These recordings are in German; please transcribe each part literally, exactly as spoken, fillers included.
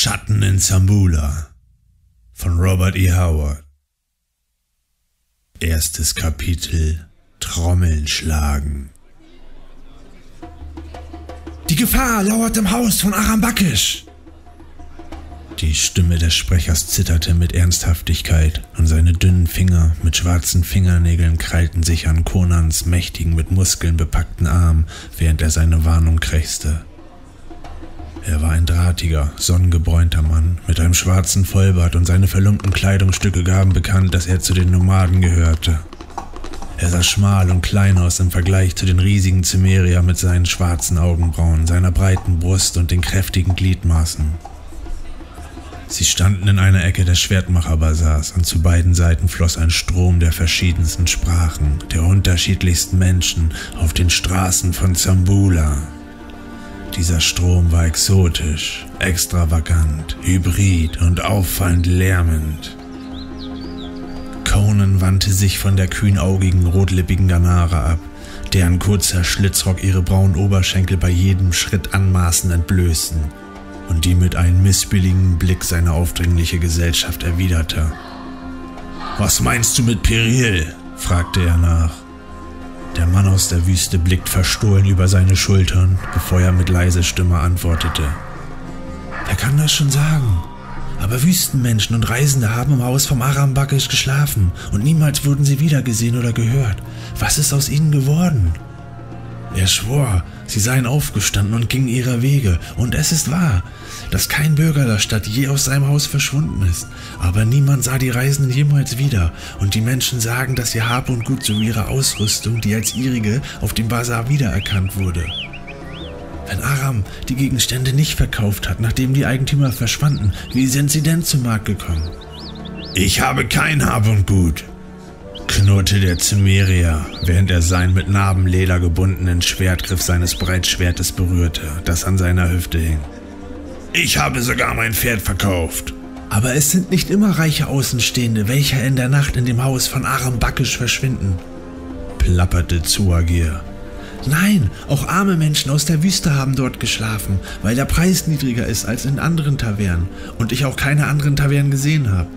Schatten in Zamboula von Robert E. Howard. Erstes Kapitel: Trommeln schlagen. Die Gefahr lauert im Haus von Aram Bakisch. Die Stimme des Sprechers zitterte mit Ernsthaftigkeit und seine dünnen Finger mit schwarzen Fingernägeln krallten sich an Konans mächtigen, mit Muskeln bepackten Arm, während er seine Warnung krächzte. Er war ein drahtiger, sonnengebräunter Mann mit einem schwarzen Vollbart und seine verlumpten Kleidungsstücke gaben bekannt, dass er zu den Nomaden gehörte. Er sah schmal und klein aus im Vergleich zu den riesigen Cimmerier mit seinen schwarzen Augenbrauen, seiner breiten Brust und den kräftigen Gliedmaßen. Sie standen in einer Ecke des Schwertmacherbasars und zu beiden Seiten floss ein Strom der verschiedensten Sprachen, der unterschiedlichsten Menschen auf den Straßen von Zamboula. Dieser Strom war exotisch, extravagant, hybrid und auffallend lärmend. Conan wandte sich von der kühnaugigen, rotlippigen Ganara ab, deren kurzer Schlitzrock ihre braunen Oberschenkel bei jedem Schritt anmaßend entblößten und die mit einem missbilligenden Blick seine aufdringliche Gesellschaft erwiderte. »Was meinst du mit Peril?« fragte er nach. Der Mann aus der Wüste blickte verstohlen über seine Schultern, bevor er mit leiser Stimme antwortete. »Wer kann das schon sagen? Aber Wüstenmenschen und Reisende haben im Haus vom Aram Bakisch geschlafen und niemals wurden sie wiedergesehen oder gehört. Was ist aus ihnen geworden?« Er schwor, sie seien aufgestanden und gingen ihrer Wege, und es ist wahr, dass kein Bürger der Stadt je aus seinem Haus verschwunden ist, aber niemand sah die Reisenden jemals wieder, und die Menschen sagen, dass ihr Hab und Gut sowie ihre Ausrüstung, die als ihrige auf dem Basar wiedererkannt wurde. Wenn Aram die Gegenstände nicht verkauft hat, nachdem die Eigentümer verschwanden, wie sind sie denn zum Markt gekommen? »Ich habe kein Hab und Gut«, knurrte der Cimmerier, während er seinen mit Narbenleder gebundenen Schwertgriff seines Breitschwertes berührte, das an seiner Hüfte hing. »Ich habe sogar mein Pferd verkauft.« »Aber es sind nicht immer reiche Außenstehende, welche in der Nacht in dem Haus von Aram Bakisch verschwinden«, plapperte Zuagir. »Nein, auch arme Menschen aus der Wüste haben dort geschlafen, weil der Preis niedriger ist als in anderen Tavernen und ich auch keine anderen Tavernen gesehen habe.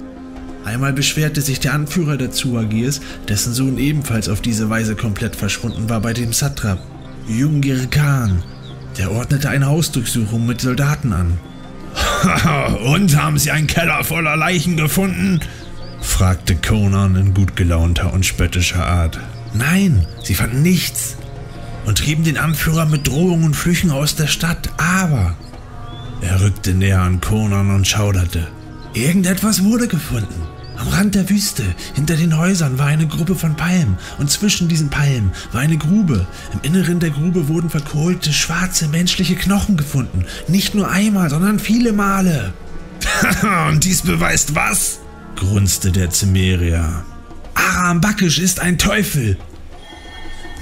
Einmal beschwerte sich der Anführer der Zuagirs, dessen Sohn ebenfalls auf diese Weise komplett verschwunden war, bei dem Satrap, Jungir Khan. Der ordnete eine Hausdurchsuchung mit Soldaten an.« »Und haben sie einen Keller voller Leichen gefunden?« fragte Conan in gut gelaunter und spöttischer Art. »Nein, sie fanden nichts und trieben den Anführer mit Drohungen und Flüchen aus der Stadt, aber...« Er rückte näher an Conan und schauderte. »Irgendetwas wurde gefunden. Am Rand der Wüste, hinter den Häusern, war eine Gruppe von Palmen und zwischen diesen Palmen war eine Grube. Im Inneren der Grube wurden verkohlte, schwarze, menschliche Knochen gefunden. Nicht nur einmal, sondern viele Male.« »Und dies beweist was?« grunzte der Cimmerier. »Aram Bakisch ist ein Teufel.«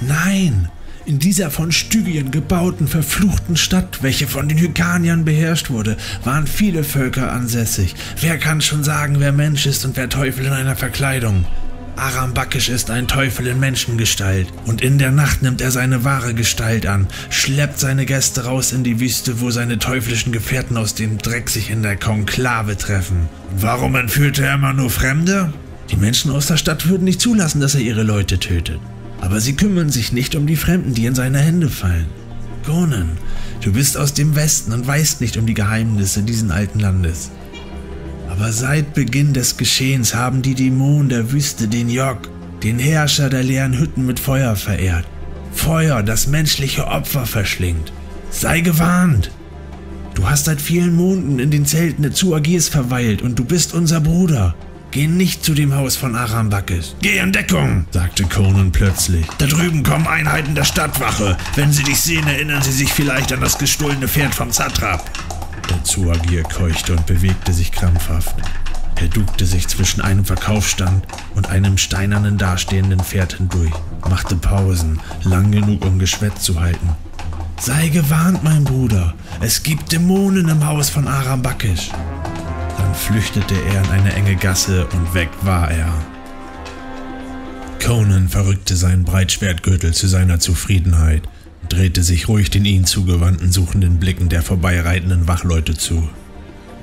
»Nein. In dieser von Stygien gebauten, verfluchten Stadt, welche von den Hykaniern beherrscht wurde, waren viele Völker ansässig. Wer kann schon sagen, wer Mensch ist und wer Teufel in einer Verkleidung? Aram Bakisch ist ein Teufel in Menschengestalt, und in der Nacht nimmt er seine wahre Gestalt an, schleppt seine Gäste raus in die Wüste, wo seine teuflischen Gefährten aus dem Dreck sich in der Konklave treffen.« »Warum entführte er immer nur Fremde?« »Die Menschen aus der Stadt würden nicht zulassen, dass er ihre Leute tötet. Aber sie kümmern sich nicht um die Fremden, die in seine Hände fallen. Conan, du bist aus dem Westen und weißt nicht um die Geheimnisse diesen alten Landes. Aber seit Beginn des Geschehens haben die Dämonen der Wüste den Jog, den Herrscher der leeren Hütten, mit Feuer verehrt. Feuer, das menschliche Opfer verschlingt. Sei gewarnt! Du hast seit vielen Monaten in den Zelten der Zuagirs verweilt und du bist unser Bruder. Geh nicht zu dem Haus von Aram Bakisch.« »Geh in Deckung«, sagte Conan plötzlich. »Da drüben kommen Einheiten der Stadtwache. Wenn sie dich sehen, erinnern sie sich vielleicht an das gestohlene Pferd vom Satrap.« Der Zuagir keuchte und bewegte sich krampfhaft. Er duckte sich zwischen einem Verkaufsstand und einem steinernen dastehenden Pferd hindurch, machte Pausen, lang genug, um Geschwätz zu halten. »Sei gewarnt, mein Bruder. Es gibt Dämonen im Haus von Aram Bakisch.« Dann flüchtete er in eine enge Gasse und weg war er. Conan verrückte seinen Breitschwertgürtel zu seiner Zufriedenheit und drehte sich ruhig den ihm zugewandten, suchenden Blicken der vorbeireitenden Wachleute zu.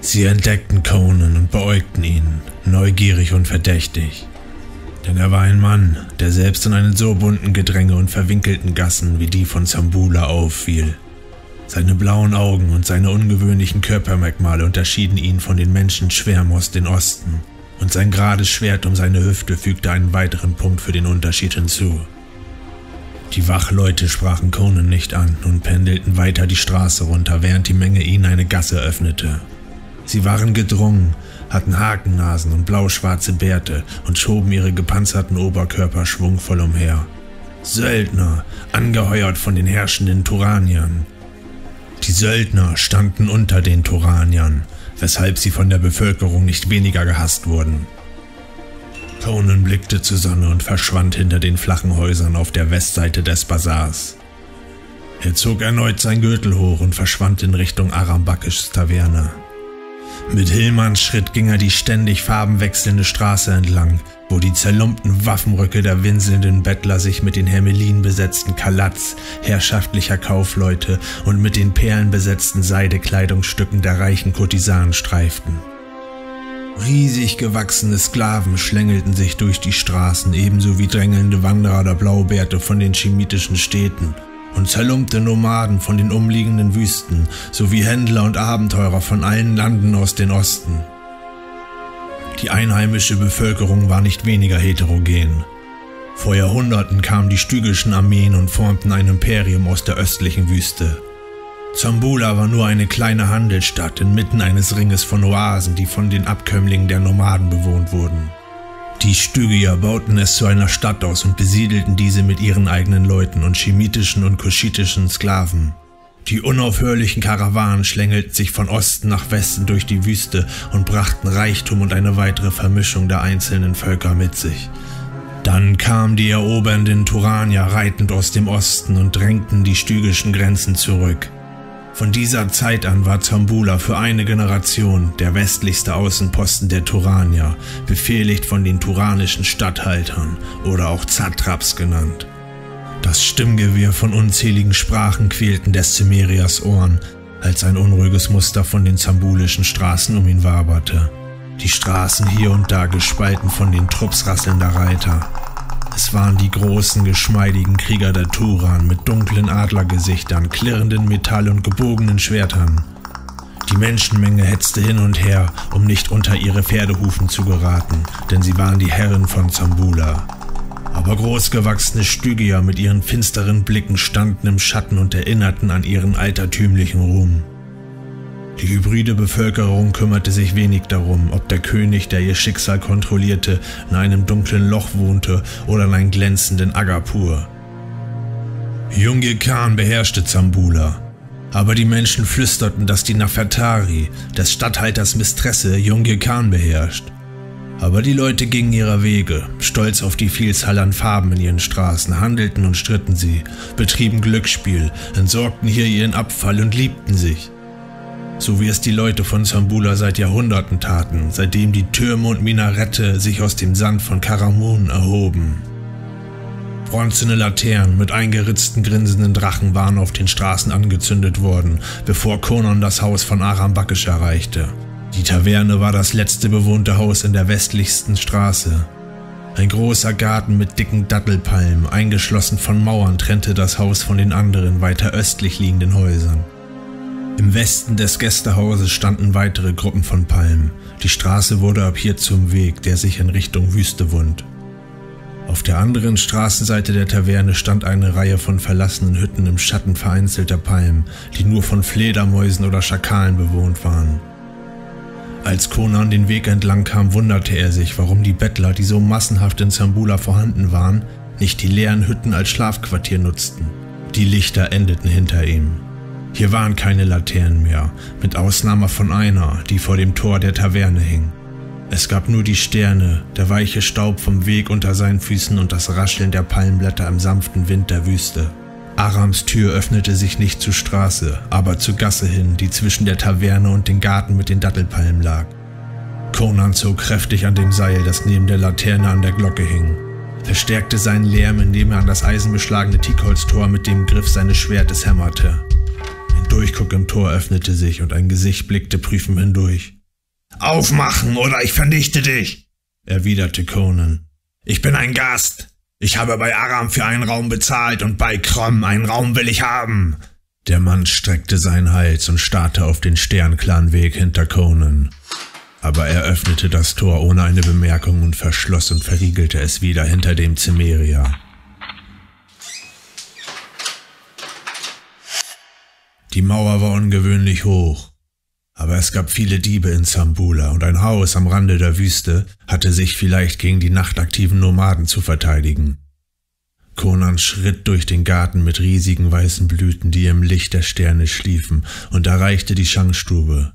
Sie entdeckten Conan und beäugten ihn, neugierig und verdächtig. Denn er war ein Mann, der selbst in einen so bunten Gedränge und verwinkelten Gassen wie die von Zamboula auffiel. Seine blauen Augen und seine ungewöhnlichen Körpermerkmale unterschieden ihn von den Menschen Schwärmen aus den Osten, und sein gerades Schwert um seine Hüfte fügte einen weiteren Punkt für den Unterschied hinzu. Die Wachleute sprachen Conan nicht an und pendelten weiter die Straße runter, während die Menge ihnen eine Gasse öffnete. Sie waren gedrungen, hatten Hakennasen und blauschwarze Bärte und schoben ihre gepanzerten Oberkörper schwungvoll umher. Söldner, angeheuert von den herrschenden Turaniern. Die Söldner standen unter den Turaniern, weshalb sie von der Bevölkerung nicht weniger gehasst wurden. Conan blickte zur Sonne und verschwand hinter den flachen Häusern auf der Westseite des Bazars. Er zog erneut seinen Gürtel hoch und verschwand in Richtung Aram Bakischs Taverne. Mit Hillmanns Schritt ging er die ständig farbenwechselnde Straße entlang, wo die zerlumpten Waffenröcke der winselnden Bettler sich mit den Hermelin besetzten Kalatz herrschaftlicher Kaufleute und mit den perlenbesetzten Seidekleidungsstücken der reichen Kurtisanen streiften. Riesig gewachsene Sklaven schlängelten sich durch die Straßen, ebenso wie drängelnde Wanderer oder Blaubärte von den chemitischen Städten und zerlumpte Nomaden von den umliegenden Wüsten, sowie Händler und Abenteurer von allen Landen aus den Osten. Die einheimische Bevölkerung war nicht weniger heterogen. Vor Jahrhunderten kamen die stygischen Armeen und formten ein Imperium aus der östlichen Wüste. Zamboula war nur eine kleine Handelsstadt inmitten eines Ringes von Oasen, die von den Abkömmlingen der Nomaden bewohnt wurden. Die Stygier bauten es zu einer Stadt aus und besiedelten diese mit ihren eigenen Leuten und chemitischen und koschitischen Sklaven. Die unaufhörlichen Karawanen schlängelten sich von Osten nach Westen durch die Wüste und brachten Reichtum und eine weitere Vermischung der einzelnen Völker mit sich. Dann kamen die erobernden Turanier reitend aus dem Osten und drängten die stygischen Grenzen zurück. Von dieser Zeit an war Zamboula für eine Generation der westlichste Außenposten der Turanier, befehligt von den turanischen Statthaltern oder auch Satraps genannt. Das Stimmgewirr von unzähligen Sprachen quälten des Zemerias Ohren, als ein unruhiges Muster von den zambulischen Straßen um ihn waberte. Die Straßen hier und da gespalten von den Trupps rasselnder Reiter. Es waren die großen, geschmeidigen Krieger der Turan mit dunklen Adlergesichtern, klirrenden Metall und gebogenen Schwertern. Die Menschenmenge hetzte hin und her, um nicht unter ihre Pferdehufen zu geraten, denn sie waren die Herren von Zamboula. Aber großgewachsene Stygier mit ihren finsteren Blicken standen im Schatten und erinnerten an ihren altertümlichen Ruhm. Die hybride Bevölkerung kümmerte sich wenig darum, ob der König, der ihr Schicksal kontrollierte, in einem dunklen Loch wohnte oder in einem glänzenden Agapur. Jungir Khan beherrschte Zamboula, aber die Menschen flüsterten, dass die Nafertari, des Statthalters Mistresse, Jungir Khan beherrscht. Aber die Leute gingen ihrer Wege, stolz auf die Vielzahl an Farben in ihren Straßen, handelten und stritten sie, betrieben Glücksspiel, entsorgten hier ihren Abfall und liebten sich. So wie es die Leute von Zamboula seit Jahrhunderten taten, seitdem die Türme und Minarette sich aus dem Sand von Karamun erhoben. Bronzene Laternen mit eingeritzten grinsenden Drachen waren auf den Straßen angezündet worden, bevor Conan das Haus von Aram Bakisch erreichte. Die Taverne war das letzte bewohnte Haus in der westlichsten Straße. Ein großer Garten mit dicken Dattelpalmen, eingeschlossen von Mauern, trennte das Haus von den anderen weiter östlich liegenden Häusern. Im Westen des Gästehauses standen weitere Gruppen von Palmen. Die Straße wurde ab hier zum Weg, der sich in Richtung Wüste wund. Auf der anderen Straßenseite der Taverne stand eine Reihe von verlassenen Hütten im Schatten vereinzelter Palmen, die nur von Fledermäusen oder Schakalen bewohnt waren. Als Conan den Weg entlang kam, wunderte er sich, warum die Bettler, die so massenhaft in Zamboula vorhanden waren, nicht die leeren Hütten als Schlafquartier nutzten. Die Lichter endeten hinter ihm. Hier waren keine Laternen mehr, mit Ausnahme von einer, die vor dem Tor der Taverne hing. Es gab nur die Sterne, der weiche Staub vom Weg unter seinen Füßen und das Rascheln der Palmblätter im sanften Wind der Wüste. Arams Tür öffnete sich nicht zur Straße, aber zur Gasse hin, die zwischen der Taverne und dem Garten mit den Dattelpalmen lag. Conan zog kräftig an dem Seil, das neben der Laterne an der Glocke hing. Verstärkte seinen Lärm, indem er an das eisenbeschlagene Teakholztor mit dem Griff seines Schwertes hämmerte. Ein Durchguck im Tor öffnete sich und ein Gesicht blickte prüfend hindurch. »Aufmachen, oder ich vernichte dich«, erwiderte Conan. »Ich bin ein Gast. Ich habe bei Aram für einen Raum bezahlt und bei Krom einen Raum will ich haben.« Der Mann streckte seinen Hals und starrte auf den sternklaren Weg hinter Conan. Aber er öffnete das Tor ohne eine Bemerkung und verschloss und verriegelte es wieder hinter dem Cimmerier. Die Mauer war ungewöhnlich hoch, aber es gab viele Diebe in Zamboula und ein Haus am Rande der Wüste hatte sich vielleicht gegen die nachtaktiven Nomaden zu verteidigen. Conan schritt durch den Garten mit riesigen weißen Blüten, die im Licht der Sterne schliefen, und erreichte die Schankstube,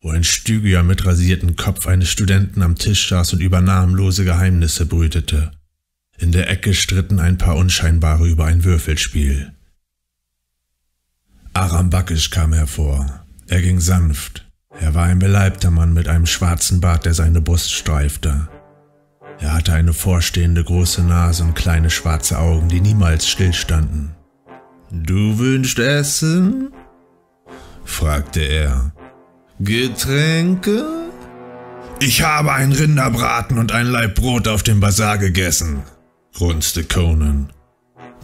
wo ein Stygier mit rasiertem Kopf eines Studenten am Tisch saß und über namenlose Geheimnisse brütete. In der Ecke stritten ein paar Unscheinbare über ein Würfelspiel. Aram Bakisch kam hervor. Er ging sanft. Er war ein beleibter Mann mit einem schwarzen Bart, der seine Brust streifte. Er hatte eine vorstehende große Nase und kleine schwarze Augen, die niemals stillstanden. »Du wünschst Essen?« fragte er. »Getränke?« »Ich habe einen Rinderbraten und ein Laib Brot auf dem Basar gegessen«, grunzte Conan.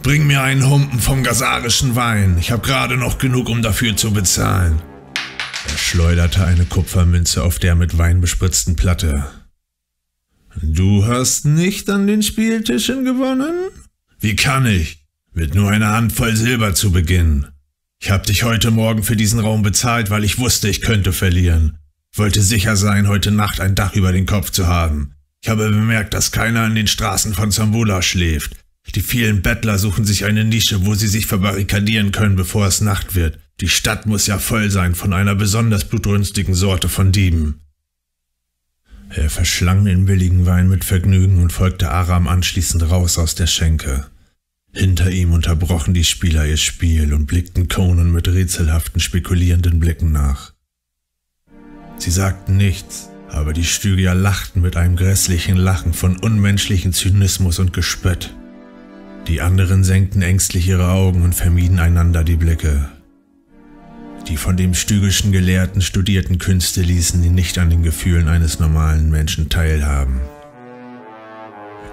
»Bring mir einen Humpen vom gasarischen Wein. Ich habe gerade noch genug, um dafür zu bezahlen.« Er schleuderte eine Kupfermünze auf der mit Wein bespritzten Platte. »Du hast nicht an den Spieltischen gewonnen?« »Wie kann ich? Mit nur einer Handvoll Silber zu beginnen. Ich habe dich heute Morgen für diesen Raum bezahlt, weil ich wusste, ich könnte verlieren. Wollte sicher sein, heute Nacht ein Dach über den Kopf zu haben. Ich habe bemerkt, dass keiner in den Straßen von Zamboula schläft. Die vielen Bettler suchen sich eine Nische, wo sie sich verbarrikadieren können, bevor es Nacht wird. Die Stadt muss ja voll sein von einer besonders blutrünstigen Sorte von Dieben.« Er verschlang den billigen Wein mit Vergnügen und folgte Aram anschließend raus aus der Schenke. Hinter ihm unterbrochen die Spieler ihr Spiel und blickten Conan mit rätselhaften, spekulierenden Blicken nach. Sie sagten nichts, aber die Stygier lachten mit einem grässlichen Lachen von unmenschlichem Zynismus und Gespött. Die anderen senkten ängstlich ihre Augen und vermieden einander die Blicke. Die von dem stygischen Gelehrten studierten Künste ließen ihn nicht an den Gefühlen eines normalen Menschen teilhaben.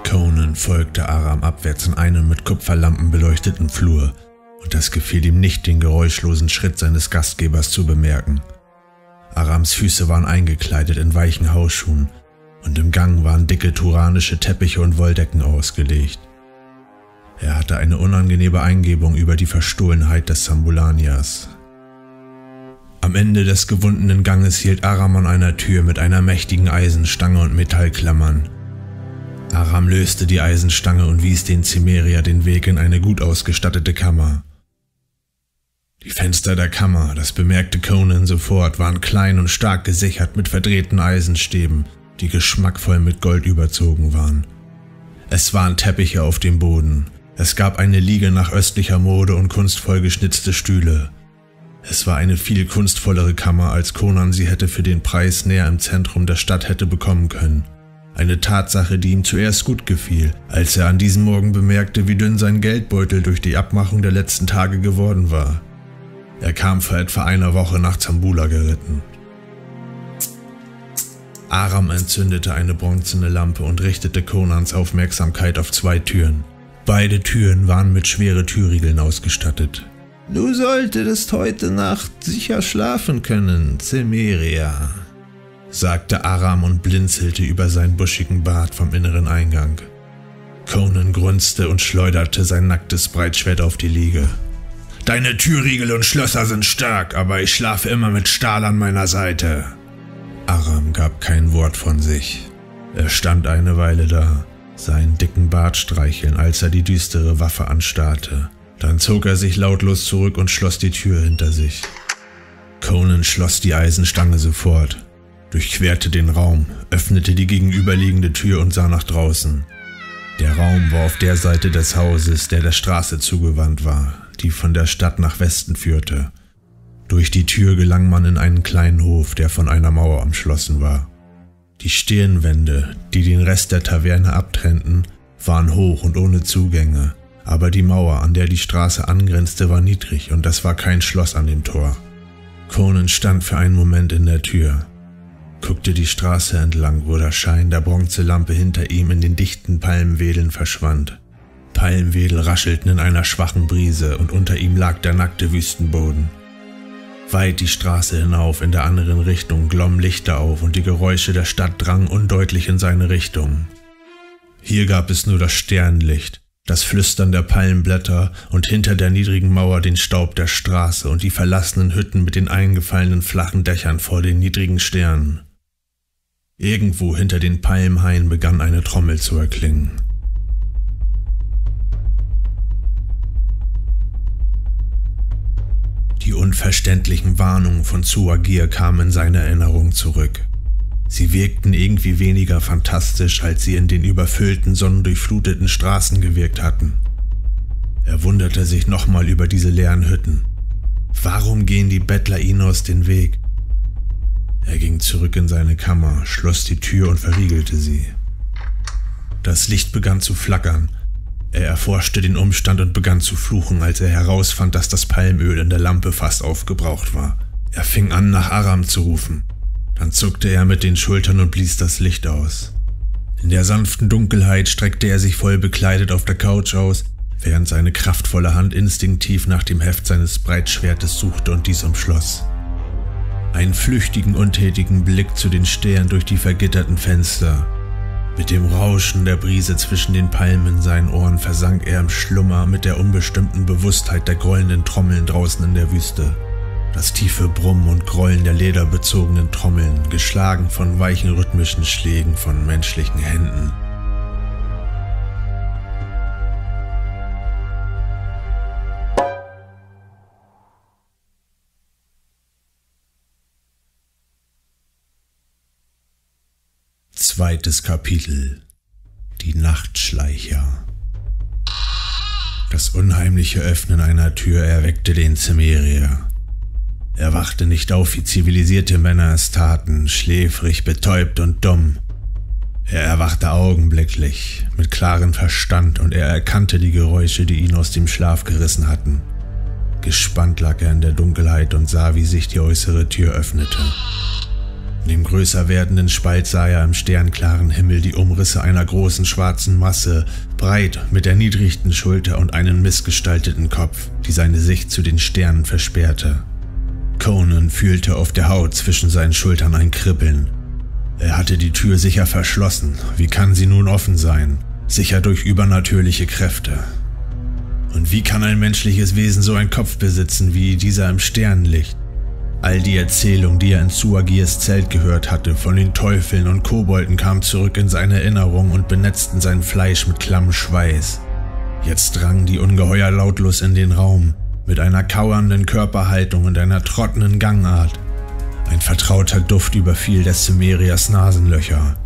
Conan folgte Aram abwärts in einem mit Kupferlampen beleuchteten Flur, und es gefiel ihm nicht, den geräuschlosen Schritt seines Gastgebers zu bemerken. Arams Füße waren eingekleidet in weichen Hausschuhen, und im Gang waren dicke turanische Teppiche und Wolldecken ausgelegt. Er hatte eine unangenehme Eingebung über die Verstohlenheit des Zamboulaniers. Am Ende des gewundenen Ganges hielt Aram an einer Tür mit einer mächtigen Eisenstange und Metallklammern. Aram löste die Eisenstange und wies den Cimmerier den Weg in eine gut ausgestattete Kammer. Die Fenster der Kammer, das bemerkte Conan sofort, waren klein und stark gesichert mit verdrehten Eisenstäben, die geschmackvoll mit Gold überzogen waren. Es waren Teppiche auf dem Boden. Es gab eine Liege nach östlicher Mode und kunstvoll geschnitzte Stühle. Es war eine viel kunstvollere Kammer, als Conan sie hätte für den Preis näher im Zentrum der Stadt hätte bekommen können. Eine Tatsache, die ihm zuerst gut gefiel, als er an diesem Morgen bemerkte, wie dünn sein Geldbeutel durch die Abmachung der letzten Tage geworden war. Er kam vor etwa einer Woche nach Zamboula geritten. Aram entzündete eine bronzene Lampe und richtete Conans Aufmerksamkeit auf zwei Türen. Beide Türen waren mit schweren Türriegeln ausgestattet. »Du solltest heute Nacht sicher schlafen können, Cimmerier«, sagte Aram und blinzelte über seinen buschigen Bart vom inneren Eingang. Conan grunzte und schleuderte sein nacktes Breitschwert auf die Liege. »Deine Türriegel und Schlösser sind stark, aber ich schlafe immer mit Stahl an meiner Seite.« Aram gab kein Wort von sich. Er stand eine Weile da, seinen dicken Bart streicheln, als er die düstere Waffe anstarrte. Dann zog er sich lautlos zurück und schloss die Tür hinter sich. Conan schloss die Eisenstange sofort, durchquerte den Raum, öffnete die gegenüberliegende Tür und sah nach draußen. Der Raum war auf der Seite des Hauses, der der Straße zugewandt war, die von der Stadt nach Westen führte. Durch die Tür gelang man in einen kleinen Hof, der von einer Mauer umschlossen war. Die Stirnwände, die den Rest der Taverne abtrennten, waren hoch und ohne Zugänge. aber die Mauer, an der die Straße angrenzte, war niedrig und das war kein Schloss an dem Tor. Conan stand für einen Moment in der Tür, guckte die Straße entlang, wo der Schein der Bronzelampe hinter ihm in den dichten Palmwedeln verschwand. Palmwedel raschelten in einer schwachen Brise und unter ihm lag der nackte Wüstenboden. Weit die Straße hinauf in der anderen Richtung glommen Lichter auf und die Geräusche der Stadt drangen undeutlich in seine Richtung. Hier gab es nur das Sternlicht, das Flüstern der Palmblätter und hinter der niedrigen Mauer den Staub der Straße und die verlassenen Hütten mit den eingefallenen flachen Dächern vor den niedrigen Sternen. Irgendwo hinter den Palmhainen begann eine Trommel zu erklingen. Die unverständlichen Warnungen von Zuagir kamen in seine Erinnerung zurück. Sie wirkten irgendwie weniger fantastisch, als sie in den überfüllten, sonnendurchfluteten Straßen gewirkt hatten. Er wunderte sich nochmal über diese leeren Hütten. Warum gehen die Bettler ihnen aus dem Weg? Er ging zurück in seine Kammer, schloss die Tür und verriegelte sie. Das Licht begann zu flackern. Er erforschte den Umstand und begann zu fluchen, als er herausfand, dass das Palmöl in der Lampe fast aufgebraucht war. Er fing an, nach Aram zu rufen. Dann zuckte er mit den Schultern und blies das Licht aus. In der sanften Dunkelheit streckte er sich voll bekleidet auf der Couch aus, während seine kraftvolle Hand instinktiv nach dem Heft seines Breitschwertes suchte und dies umschloss. Einen flüchtigen, untätigen Blick zu den Sternen durch die vergitterten Fenster. Mit dem Rauschen der Brise zwischen den Palmen in seinen Ohren versank er im Schlummer mit der unbestimmten Bewusstheit der grollenden Trommeln draußen in der Wüste. Das tiefe Brummen und Grollen der lederbezogenen Trommeln, geschlagen von weichen rhythmischen Schlägen von menschlichen Händen. Zweites Kapitel. Die Nachtschleicher. Das unheimliche Öffnen einer Tür erweckte den Zemerier. Er wachte nicht auf, wie zivilisierte Männer es taten, schläfrig, betäubt und dumm. Er erwachte augenblicklich, mit klarem Verstand, und er erkannte die Geräusche, die ihn aus dem Schlaf gerissen hatten. Gespannt lag er in der Dunkelheit und sah, wie sich die äußere Tür öffnete. In dem größer werdenden Spalt sah er im sternklaren Himmel die Umrisse einer großen schwarzen Masse, breit, mit erniedrigten Schulter und einen missgestalteten Kopf, die seine Sicht zu den Sternen versperrte. Conan fühlte auf der Haut zwischen seinen Schultern ein Kribbeln. Er hatte die Tür sicher verschlossen. Wie kann sie nun offen sein? Sicher durch übernatürliche Kräfte. Und wie kann ein menschliches Wesen so einen Kopf besitzen wie dieser im Sternenlicht? All die Erzählung, die er in Zuagirs Zelt gehört hatte, von den Teufeln und Kobolden, kam zurück in seine Erinnerung und benetzten sein Fleisch mit klammem Schweiß. Jetzt drangen die Ungeheuer lautlos in den Raum, mit einer kauernden Körperhaltung und einer trottenen Gangart. Ein vertrauter Duft überfiel des Zemeriers Nasenlöcher.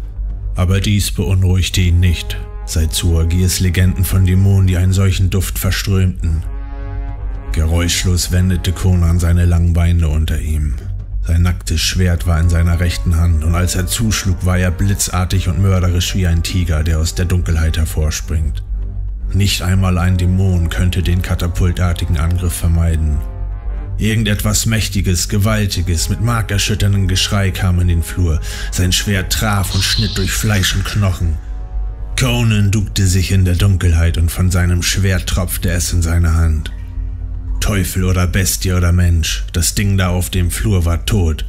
Aber dies beunruhigte ihn nicht, seit Zuagirs Legenden von Dämonen, die einen solchen Duft verströmten. Geräuschlos wendete Conan seine langen Beine unter ihm. Sein nacktes Schwert war in seiner rechten Hand und als er zuschlug, war er blitzartig und mörderisch wie ein Tiger, der aus der Dunkelheit hervorspringt. Nicht einmal ein Dämon könnte den katapultartigen Angriff vermeiden. Irgendetwas Mächtiges, Gewaltiges, mit markerschütterndem Geschrei kam in den Flur. Sein Schwert traf und schnitt durch Fleisch und Knochen. Conan duckte sich in der Dunkelheit und von seinem Schwert tropfte es in seine Hand. Teufel oder Bestie oder Mensch, das Ding da auf dem Flur war tot.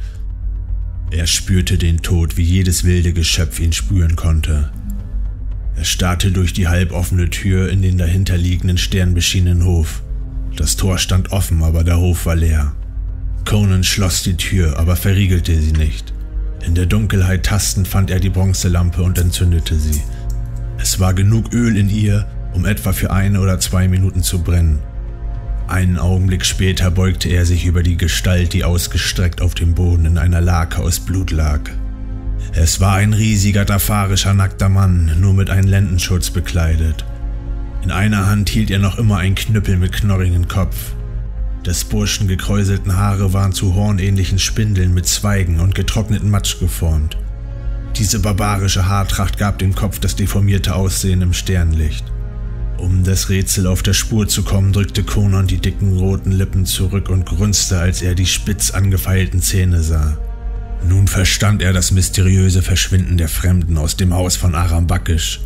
Er spürte den Tod, wie jedes wilde Geschöpf ihn spüren konnte. Er starrte durch die halboffene Tür in den dahinterliegenden sternbeschienenen Hof. Das Tor stand offen, aber der Hof war leer. Conan schloss die Tür, aber verriegelte sie nicht. In der Dunkelheit tastend fand er die Bronzelampe und entzündete sie. Es war genug Öl in ihr, um etwa für eine oder zwei Minuten zu brennen. Einen Augenblick später beugte er sich über die Gestalt, die ausgestreckt auf dem Boden in einer Lake aus Blut lag. Es war ein riesiger, dafarischer, nackter Mann, nur mit einem Lendenschutz bekleidet. In einer Hand hielt er noch immer einen Knüppel mit knorrigem Kopf. Des Burschen gekräuselten Haare waren zu hornähnlichen Spindeln mit Zweigen und getrockneten Matsch geformt. Diese barbarische Haartracht gab dem Kopf das deformierte Aussehen im Sternlicht. Um des Rätsels auf der Spur zu kommen, drückte Conan die dicken roten Lippen zurück und grunzte, als er die spitz angefeilten Zähne sah. Nun verstand er das mysteriöse Verschwinden der Fremden aus dem Haus von Aram Bakisch.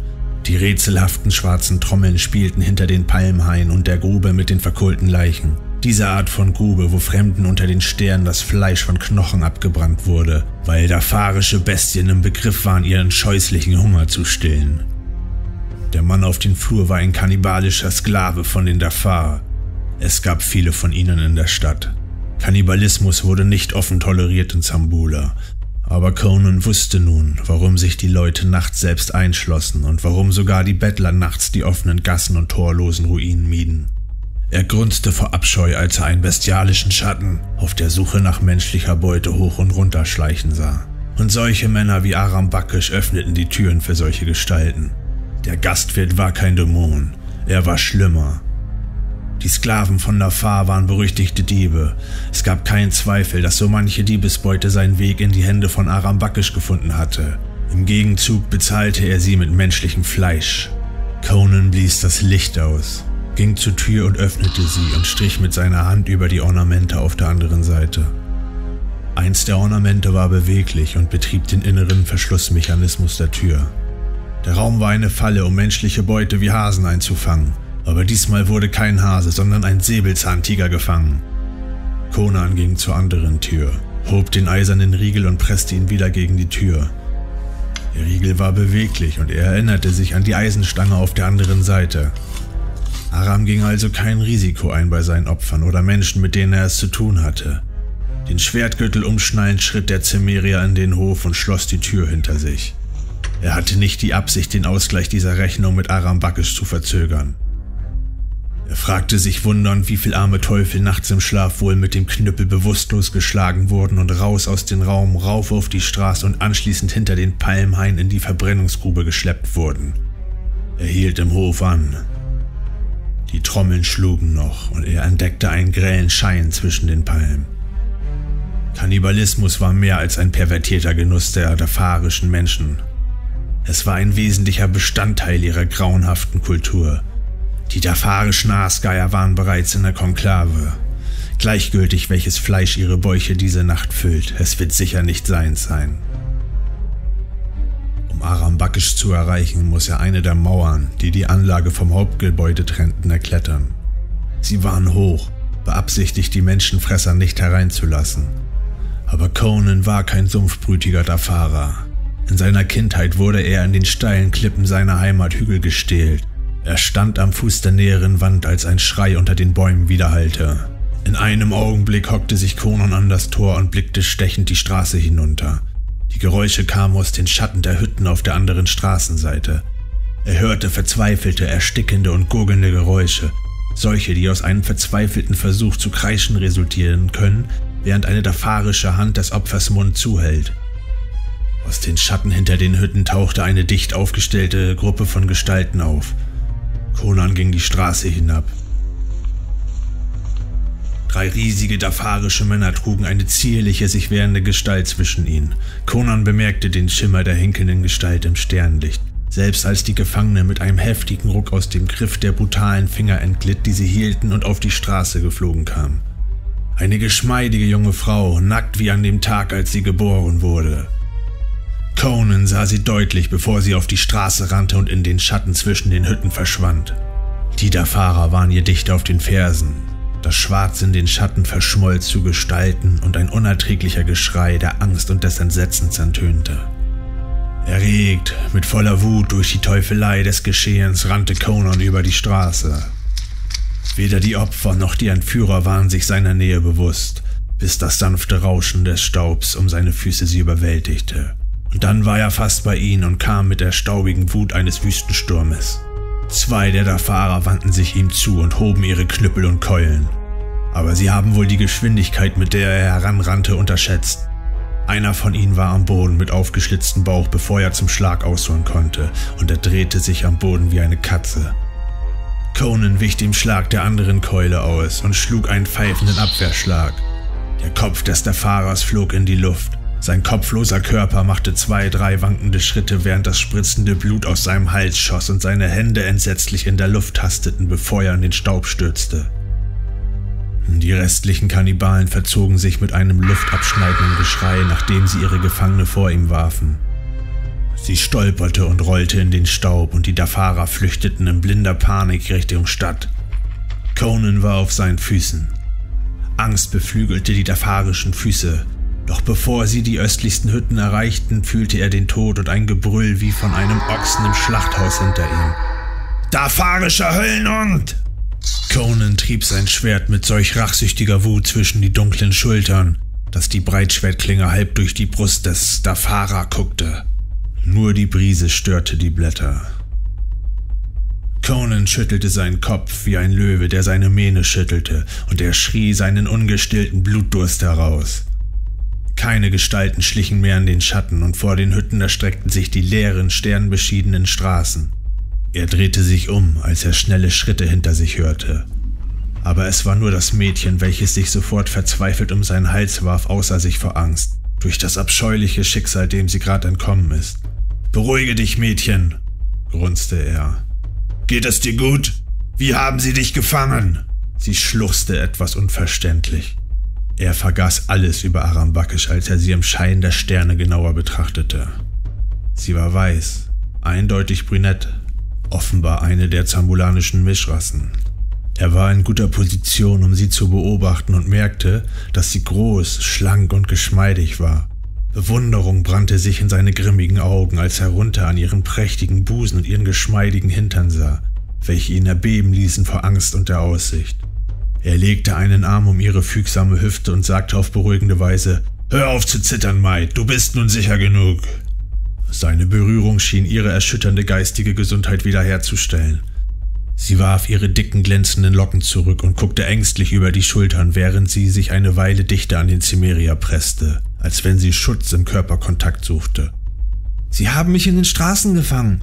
Die rätselhaften schwarzen Trommeln spielten hinter den Palmhainen und der Grube mit den verkohlten Leichen. Diese Art von Grube, wo Fremden unter den Sternen das Fleisch von Knochen abgebrannt wurde, weil dafarische Bestien im Begriff waren, ihren scheußlichen Hunger zu stillen. Der Mann auf dem Flur war ein kannibalischer Sklave von den Dafar. Es gab viele von ihnen in der Stadt. Kannibalismus wurde nicht offen toleriert in Zamboula, aber Conan wusste nun, warum sich die Leute nachts selbst einschlossen und warum sogar die Bettler nachts die offenen Gassen und torlosen Ruinen mieden. Er grunzte vor Abscheu, als er einen bestialischen Schatten auf der Suche nach menschlicher Beute hoch und runter schleichen sah. Und solche Männer wie Aram Bakisch öffneten die Türen für solche Gestalten. Der Gastwirt war kein Dämon, er war schlimmer. Die Sklaven von Dafar waren berüchtigte Diebe. Es gab keinen Zweifel, dass so manche Diebesbeute seinen Weg in die Hände von Aram Bakisch gefunden hatte. Im Gegenzug bezahlte er sie mit menschlichem Fleisch. Conan blies das Licht aus, ging zur Tür und öffnete sie und strich mit seiner Hand über die Ornamente auf der anderen Seite. Eins der Ornamente war beweglich und betrieb den inneren Verschlussmechanismus der Tür. Der Raum war eine Falle, um menschliche Beute wie Hasen einzufangen. Aber diesmal wurde kein Hase, sondern ein Säbelzahntiger gefangen. Conan ging zur anderen Tür, hob den eisernen Riegel und presste ihn wieder gegen die Tür. Der Riegel war beweglich und er erinnerte sich an die Eisenstange auf der anderen Seite. Aram ging also kein Risiko ein bei seinen Opfern oder Menschen, mit denen er es zu tun hatte. Den Schwertgürtel umschnallend schritt der Zemerier in den Hof und schloss die Tür hinter sich. Er hatte nicht die Absicht, den Ausgleich dieser Rechnung mit Aram Bakisch zu verzögern. Er fragte sich wundernd, wie viele arme Teufel nachts im Schlaf wohl mit dem Knüppel bewusstlos geschlagen wurden und raus aus dem Raum, rauf auf die Straße und anschließend hinter den Palmhain in die Verbrennungsgrube geschleppt wurden. Er hielt im Hof an. Die Trommeln schlugen noch und er entdeckte einen grellen Schein zwischen den Palmen. Kannibalismus war mehr als ein pervertierter Genuss der dafarischen Menschen. Es war ein wesentlicher Bestandteil ihrer grauenhaften Kultur. Die dafarischen Aasgeier waren bereits in der Konklave. Gleichgültig, welches Fleisch ihre Bäuche diese Nacht füllt, es wird sicher nicht seins sein. Um Aram Bakisch zu erreichen, muss er eine der Mauern, die die Anlage vom Hauptgebäude trennten, erklettern. Sie waren hoch, beabsichtigt, die Menschenfresser nicht hereinzulassen. Aber Conan war kein sumpfbrütiger Dafarer. In seiner Kindheit wurde er in den steilen Klippen seiner Heimathügel gestählt. Er stand am Fuß der näheren Wand, als ein Schrei unter den Bäumen widerhallte. In einem Augenblick hockte sich Conan an das Tor und blickte stechend die Straße hinunter. Die Geräusche kamen aus den Schatten der Hütten auf der anderen Straßenseite. Er hörte verzweifelte, erstickende und gurgelnde Geräusche, solche, die aus einem verzweifelten Versuch zu kreischen resultieren können, während eine dafarische Hand des Opfers Mund zuhält. Aus den Schatten hinter den Hütten tauchte eine dicht aufgestellte Gruppe von Gestalten auf. Conan ging die Straße hinab. Drei riesige dafarische Männer trugen eine zierliche, sich wehrende Gestalt zwischen ihnen. Conan bemerkte den Schimmer der hinkenden Gestalt im Sternenlicht. Selbst als die Gefangene mit einem heftigen Ruck aus dem Griff der brutalen Finger entglitt, die sie hielten und auf die Straße geflogen kam. Eine geschmeidige junge Frau, nackt wie an dem Tag, als sie geboren wurde. Conan sah sie deutlich, bevor sie auf die Straße rannte und in den Schatten zwischen den Hütten verschwand. Die Dafarer waren ihr dicht auf den Fersen. Das Schwarz in den Schatten verschmolz zu Gestalten und ein unerträglicher Geschrei der Angst und des Entsetzens ertönte. Erregt, mit voller Wut durch die Teufelei des Geschehens, rannte Conan über die Straße. Weder die Opfer noch die Entführer waren sich seiner Nähe bewusst, bis das sanfte Rauschen des Staubs um seine Füße sie überwältigte. Dann war er fast bei ihnen und kam mit der staubigen Wut eines Wüstensturmes. Zwei der Dafarer wandten sich ihm zu und hoben ihre Knüppel und Keulen. Aber sie haben wohl die Geschwindigkeit, mit der er heranrannte, unterschätzt. Einer von ihnen war am Boden mit aufgeschlitztem Bauch, bevor er zum Schlag ausholen konnte, und er drehte sich am Boden wie eine Katze. Conan wich dem Schlag der anderen Keule aus und schlug einen pfeifenden Abwehrschlag. Der Kopf des Dafarers flog in die Luft. Sein kopfloser Körper machte zwei, drei wankende Schritte, während das spritzende Blut aus seinem Hals schoss und seine Hände entsetzlich in der Luft tasteten, bevor er in den Staub stürzte. Die restlichen Kannibalen verzogen sich mit einem luftabschneidenden Geschrei, nachdem sie ihre Gefangene vor ihm warfen. Sie stolperte und rollte in den Staub und die Dafarer flüchteten in blinder Panik Richtung Stadt. Conan war auf seinen Füßen. Angst beflügelte die dafarischen Füße, doch bevor sie die östlichsten Hütten erreichten, fühlte er den Tod und ein Gebrüll wie von einem Ochsen im Schlachthaus hinter ihm. Dafarischer Höllenhund! Conan trieb sein Schwert mit solch rachsüchtiger Wut zwischen die dunklen Schultern, dass die Breitschwertklinge halb durch die Brust des Dafarer guckte. Nur die Brise störte die Blätter. Conan schüttelte seinen Kopf wie ein Löwe, der seine Mähne schüttelte, und er schrie seinen ungestillten Blutdurst heraus. Keine Gestalten schlichen mehr in den Schatten und vor den Hütten erstreckten sich die leeren, sternbeschiedenen Straßen. Er drehte sich um, als er schnelle Schritte hinter sich hörte. Aber es war nur das Mädchen, welches sich sofort verzweifelt um seinen Hals warf, außer sich vor Angst, durch das abscheuliche Schicksal, dem sie gerade entkommen ist. »Beruhige dich, Mädchen«, grunzte er. »Geht es dir gut? Wie haben sie dich gefangen?« Sie schluchzte etwas unverständlich. Er vergaß alles über Aram Bakisch, als er sie im Schein der Sterne genauer betrachtete. Sie war weiß, eindeutig brünett, offenbar eine der zambulanischen Mischrassen. Er war in guter Position, um sie zu beobachten und merkte, dass sie groß, schlank und geschmeidig war. Bewunderung brannte sich in seine grimmigen Augen, als er runter an ihren prächtigen Busen und ihren geschmeidigen Hintern sah, welche ihn erbeben ließen vor Angst und der Aussicht. Er legte einen Arm um ihre fügsame Hüfte und sagte auf beruhigende Weise, »Hör auf zu zittern, Maid, du bist nun sicher genug.« Seine Berührung schien ihre erschütternde geistige Gesundheit wiederherzustellen. Sie warf ihre dicken, glänzenden Locken zurück und guckte ängstlich über die Schultern, während sie sich eine Weile dichter an den Cimmerier presste, als wenn sie Schutz im Körperkontakt suchte. »Sie haben mich in den Straßen gefangen«,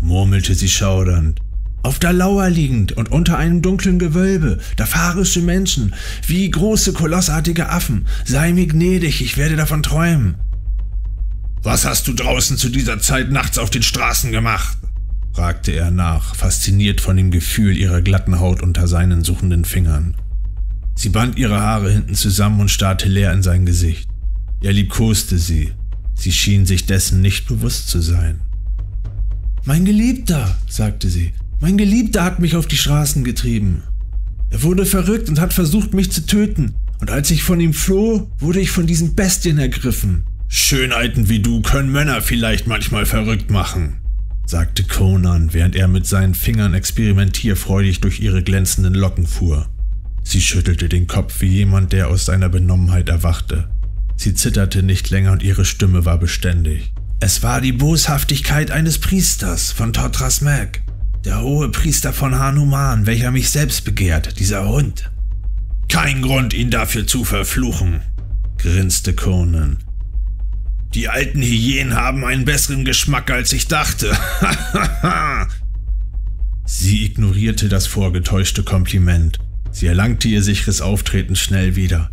murmelte sie schaudernd. »Auf der Lauer liegend und unter einem dunklen Gewölbe, dafarische Menschen, wie große, kolossartige Affen. Sei mir gnädig, ich werde davon träumen.« »Was hast du draußen zu dieser Zeit nachts auf den Straßen gemacht?« fragte er nach, fasziniert von dem Gefühl ihrer glatten Haut unter seinen suchenden Fingern. Sie band ihre Haare hinten zusammen und starrte leer in sein Gesicht. Er liebkoste sie. Sie schien sich dessen nicht bewusst zu sein. »Mein Geliebter«, sagte sie, »mein Geliebter hat mich auf die Straßen getrieben. Er wurde verrückt und hat versucht, mich zu töten, und als ich von ihm floh, wurde ich von diesen Bestien ergriffen.« »Schönheiten wie du können Männer vielleicht manchmal verrückt machen«, sagte Conan, während er mit seinen Fingern experimentierfreudig durch ihre glänzenden Locken fuhr. Sie schüttelte den Kopf wie jemand, der aus seiner Benommenheit erwachte. Sie zitterte nicht länger und ihre Stimme war beständig. »Es war die Boshaftigkeit eines Priesters von Totrasmek, der hohe Priester von Hanuman, welcher mich selbst begehrt, dieser Hund.« »Kein Grund, ihn dafür zu verfluchen«, grinste Conan. »Die alten Hyänen haben einen besseren Geschmack, als ich dachte. Sie ignorierte das vorgetäuschte Kompliment. Sie erlangte ihr sicheres Auftreten schnell wieder.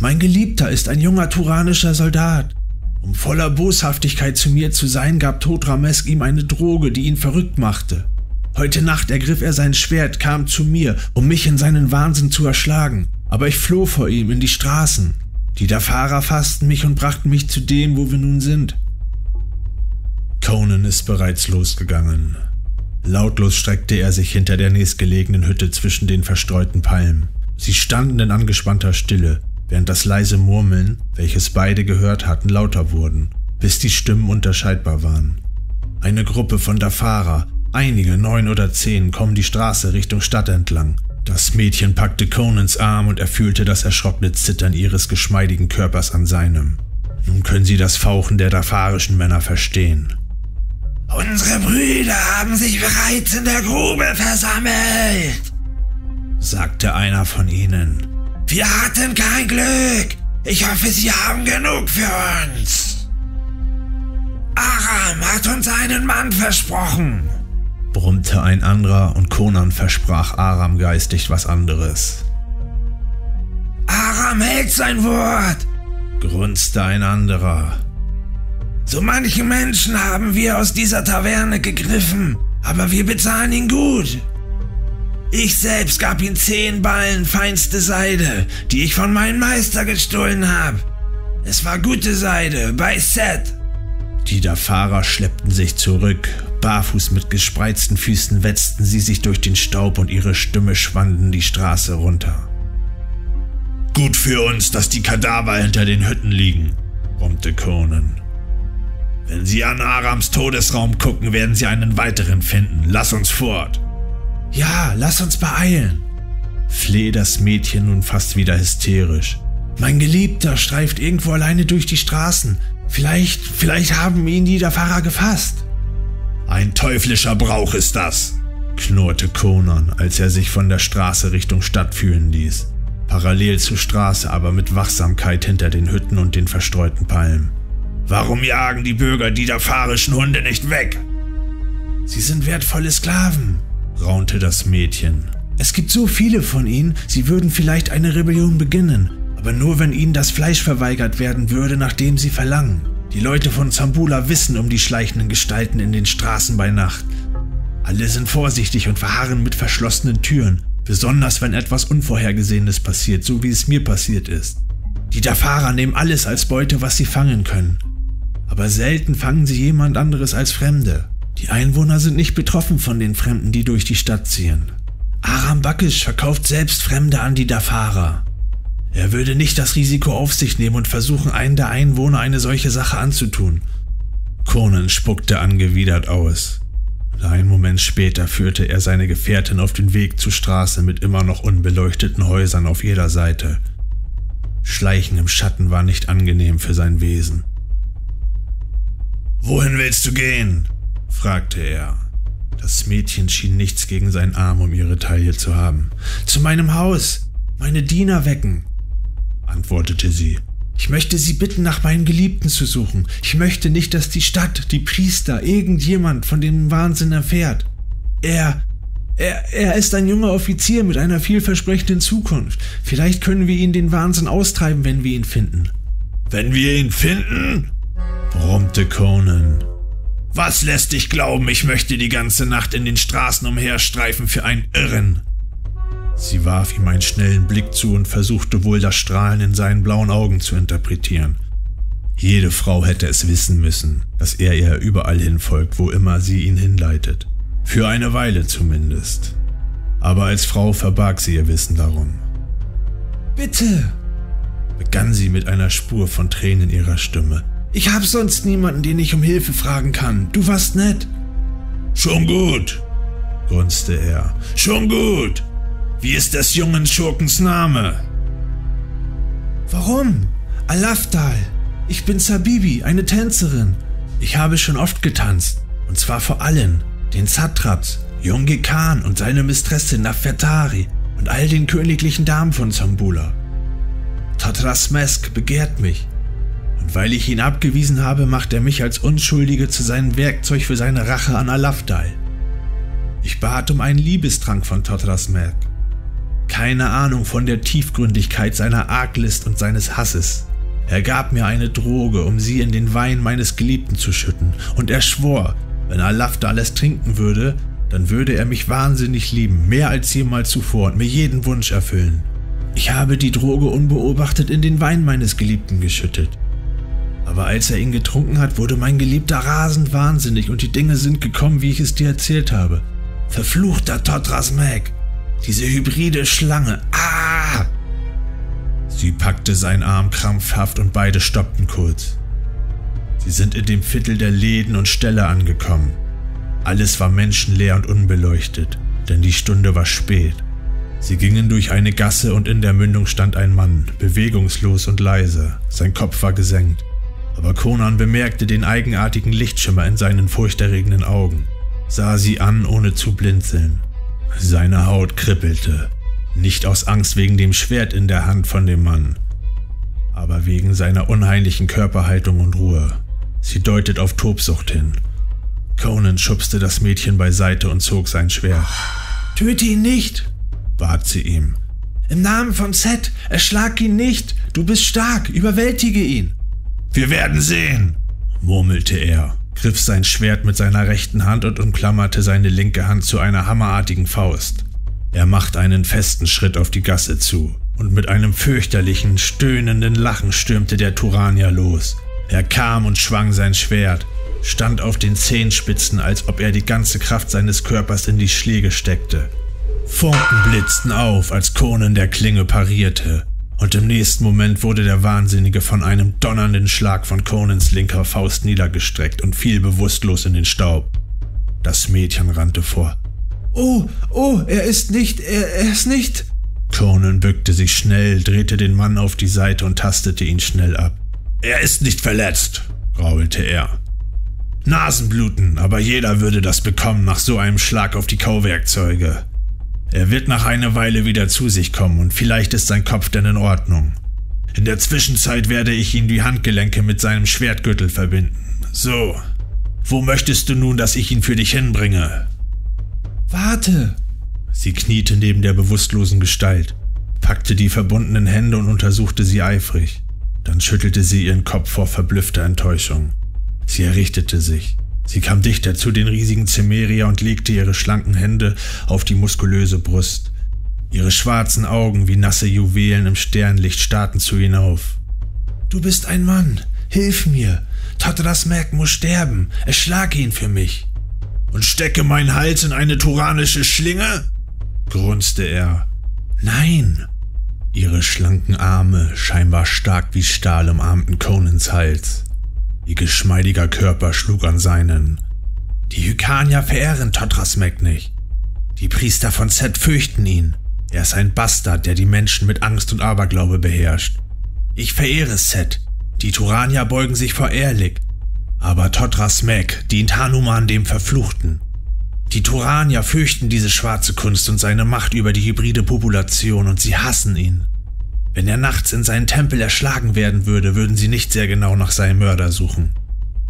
»Mein Geliebter ist ein junger turanischer Soldat. Um voller Boshaftigkeit zu mir zu sein, gab Totrasmek ihm eine Droge, die ihn verrückt machte. Heute Nacht ergriff er sein Schwert, kam zu mir, um mich in seinen Wahnsinn zu erschlagen, aber ich floh vor ihm in die Straßen. Die Dafarer fassten mich und brachten mich zu dem, wo wir nun sind.« Conan ist bereits losgegangen. Lautlos streckte er sich hinter der nächstgelegenen Hütte zwischen den verstreuten Palmen. Sie standen in angespannter Stille, während das leise Murmeln, welches beide gehört hatten, lauter wurden, bis die Stimmen unterscheidbar waren. Eine Gruppe von Dafarer, einige, neun oder zehn, kommen die Straße Richtung Stadt entlang. Das Mädchen packte Conans Arm und er fühlte das erschrockene Zittern ihres geschmeidigen Körpers an seinem. Nun können sie das Fauchen der dafarischen Männer verstehen. »Unsere Brüder haben sich bereits in der Grube versammelt«, sagte einer von ihnen. »Wir hatten kein Glück. Ich hoffe, sie haben genug für uns. Aram hat uns einen Mann versprochen«, brummte ein anderer, und Conan versprach Aram geistig was anderes. »Aram hält sein Wort«, grunzte ein anderer. »So manchen Menschen haben wir aus dieser Taverne gegriffen, aber wir bezahlen ihn gut. Ich selbst gab ihm zehn Ballen feinste Seide, die ich von meinem Meister gestohlen habe. Es war gute Seide, bei Set.« Die Dafarer schleppten sich zurück. Barfuß mit gespreizten Füßen wetzten sie sich durch den Staub und ihre Stimme schwanden die Straße runter. »Gut für uns, dass die Kadaver hinter den Hütten liegen«, brummte Conan. »Wenn sie an Arams Todesraum gucken, werden sie einen weiteren finden. Lass uns fort.« »Ja, lass uns beeilen«, flehte das Mädchen nun fast wieder hysterisch. »Mein Geliebter streift irgendwo alleine durch die Straßen. Vielleicht, vielleicht haben ihn die Dafarer gefasst.« »Ein teuflischer Brauch ist das«, knurrte Conan, als er sich von der Straße Richtung Stadt führen ließ. Parallel zur Straße, aber mit Wachsamkeit hinter den Hütten und den verstreuten Palmen. »Warum jagen die Bürger die dafarischen Hunde nicht weg?« »Sie sind wertvolle Sklaven«, raunte das Mädchen. »Es gibt so viele von ihnen, sie würden vielleicht eine Rebellion beginnen, aber nur wenn ihnen das Fleisch verweigert werden würde, nach dem sie verlangen. Die Leute von Zamboula wissen um die schleichenden Gestalten in den Straßen bei Nacht. Alle sind vorsichtig und verharren mit verschlossenen Türen, besonders wenn etwas Unvorhergesehenes passiert, so wie es mir passiert ist. Die Dafarer nehmen alles als Beute, was sie fangen können. Aber selten fangen sie jemand anderes als Fremde. Die Einwohner sind nicht betroffen von den Fremden, die durch die Stadt ziehen. Aram Bakisch verkauft selbst Fremde an die Dafarer. Er würde nicht das Risiko auf sich nehmen und versuchen, einen der Einwohner eine solche Sache anzutun.« Conan spuckte angewidert aus. Einen Moment später führte er seine Gefährtin auf den Weg zur Straße mit immer noch unbeleuchteten Häusern auf jeder Seite. Schleichen im Schatten war nicht angenehm für sein Wesen. »Wohin willst du gehen?«, fragte er. Das Mädchen schien nichts gegen seinen Arm um ihre Taille zu haben. »Zu meinem Haus, meine Diener wecken«, antwortete sie. »Ich möchte sie bitten, nach meinem Geliebten zu suchen. Ich möchte nicht, dass die Stadt, die Priester, irgendjemand von dem Wahnsinn erfährt. Er, er, er ist ein junger Offizier mit einer vielversprechenden Zukunft. Vielleicht können wir ihn den Wahnsinn austreiben, wenn wir ihn finden.« »Wenn wir ihn finden?«, brummte Conan. »Was lässt dich glauben, ich möchte die ganze Nacht in den Straßen umherstreifen für einen Irren?« Sie warf ihm einen schnellen Blick zu und versuchte wohl, das Strahlen in seinen blauen Augen zu interpretieren. Jede Frau hätte es wissen müssen, dass er ihr überall hinfolgt, wo immer sie ihn hinleitet. Für eine Weile zumindest. Aber als Frau verbarg sie ihr Wissen darum. »Bitte«, begann sie mit einer Spur von Tränen in ihrer Stimme. »Ich habe sonst niemanden, den ich um Hilfe fragen kann. Du warst nett.« »Schon gut«, grunzte er. »Schon gut. Wie ist des jungen Schurkens Name?« »Warum? Alafdal. Ich bin Zabibi, eine Tänzerin. Ich habe schon oft getanzt, und zwar vor allen, den Satraps, Jungir Khan und seine Mistressin Nafertari und all den königlichen Damen von Zamboula. Totrasmek begehrt mich, und weil ich ihn abgewiesen habe, macht er mich als Unschuldige zu seinem Werkzeug für seine Rache an Alafdal. Ich bat um einen Liebestrank von Totrasmek. Keine Ahnung von der Tiefgründigkeit seiner Arglist und seines Hasses. Er gab mir eine Droge, um sie in den Wein meines Geliebten zu schütten, und er schwor, wenn Alafdal es trinken würde, dann würde er mich wahnsinnig lieben, mehr als jemals zuvor, und mir jeden Wunsch erfüllen. Ich habe die Droge unbeobachtet in den Wein meines Geliebten geschüttet. Aber als er ihn getrunken hat, wurde mein Geliebter rasend wahnsinnig, und die Dinge sind gekommen, wie ich es dir erzählt habe. Verfluchter Totrasmek! Diese hybride Schlange! Ah!« Sie packte seinen Arm krampfhaft und beide stoppten kurz. Sie sind in dem Viertel der Läden und Ställe angekommen. Alles war menschenleer und unbeleuchtet, denn die Stunde war spät. Sie gingen durch eine Gasse und in der Mündung stand ein Mann, bewegungslos und leise. Sein Kopf war gesenkt, aber Conan bemerkte den eigenartigen Lichtschimmer in seinen furchterregenden Augen, sah sie an, ohne zu blinzeln. Seine Haut kribbelte, nicht aus Angst wegen dem Schwert in der Hand von dem Mann, aber wegen seiner unheimlichen Körperhaltung und Ruhe. Sie deutet auf Tobsucht hin. Conan schubste das Mädchen beiseite und zog sein Schwert. »Töte ihn nicht«, bat sie ihm. »Im Namen von Set, erschlag ihn nicht, Du bist stark, überwältige ihn. Wir werden sehen, murmelte er, griff sein Schwert mit seiner rechten Hand und umklammerte seine linke Hand zu einer hammerartigen Faust. Er machte einen festen Schritt auf die Gasse zu, und mit einem fürchterlichen, stöhnenden Lachen stürmte der Turanier los. Er kam und schwang sein Schwert, stand auf den Zehenspitzen, als ob er die ganze Kraft seines Körpers in die Schläge steckte. Funken blitzten auf, als Conan der Klinge parierte, und im nächsten Moment wurde der Wahnsinnige von einem donnernden Schlag von Conans linker Faust niedergestreckt und fiel bewusstlos in den Staub. Das Mädchen rannte vor. »Oh, oh, er ist nicht, er, er ist nicht!« Conan bückte sich schnell, drehte den Mann auf die Seite und tastete ihn schnell ab. »Er ist nicht verletzt«, graulte er. »Nasenbluten, aber jeder würde das bekommen nach so einem Schlag auf die Kauwerkzeuge. Er wird nach einer Weile wieder zu sich kommen und vielleicht ist sein Kopf denn in Ordnung. In der Zwischenzeit werde ich ihm die Handgelenke mit seinem Schwertgürtel verbinden. So, wo möchtest du nun, dass ich ihn für dich hinbringe?« »Warte!« Sie kniete neben der bewusstlosen Gestalt, packte die verbundenen Hände und untersuchte sie eifrig. Dann schüttelte sie ihren Kopf vor verblüffter Enttäuschung. Sie errichtete sich. Sie kam dichter zu den riesigen Cimmerier und legte ihre schlanken Hände auf die muskulöse Brust. Ihre schwarzen Augen wie nasse Juwelen im Sternlicht starrten zu ihnen auf. »Du bist ein Mann! Hilf mir! Totrasmek muss sterben! Erschlag ihn für mich!« »Und stecke meinen Hals in eine turanische Schlinge?« grunzte er. »Nein!« Ihre schlanken Arme, scheinbar stark wie Stahl, umarmten Conans Hals. Ihr geschmeidiger Körper schlug an seinen. Die Hykanier verehren Totrasmek nicht. Die Priester von Set fürchten ihn. Er ist ein Bastard, der die Menschen mit Angst und Aberglaube beherrscht. Ich verehre Set. Die Turanier beugen sich vor Erlik. Aber Totrasmek dient Hanuman dem Verfluchten. Die Turanier fürchten diese schwarze Kunst und seine Macht über die hybride Population und sie hassen ihn. Wenn er nachts in seinen Tempel erschlagen werden würde, würden sie nicht sehr genau nach seinem Mörder suchen.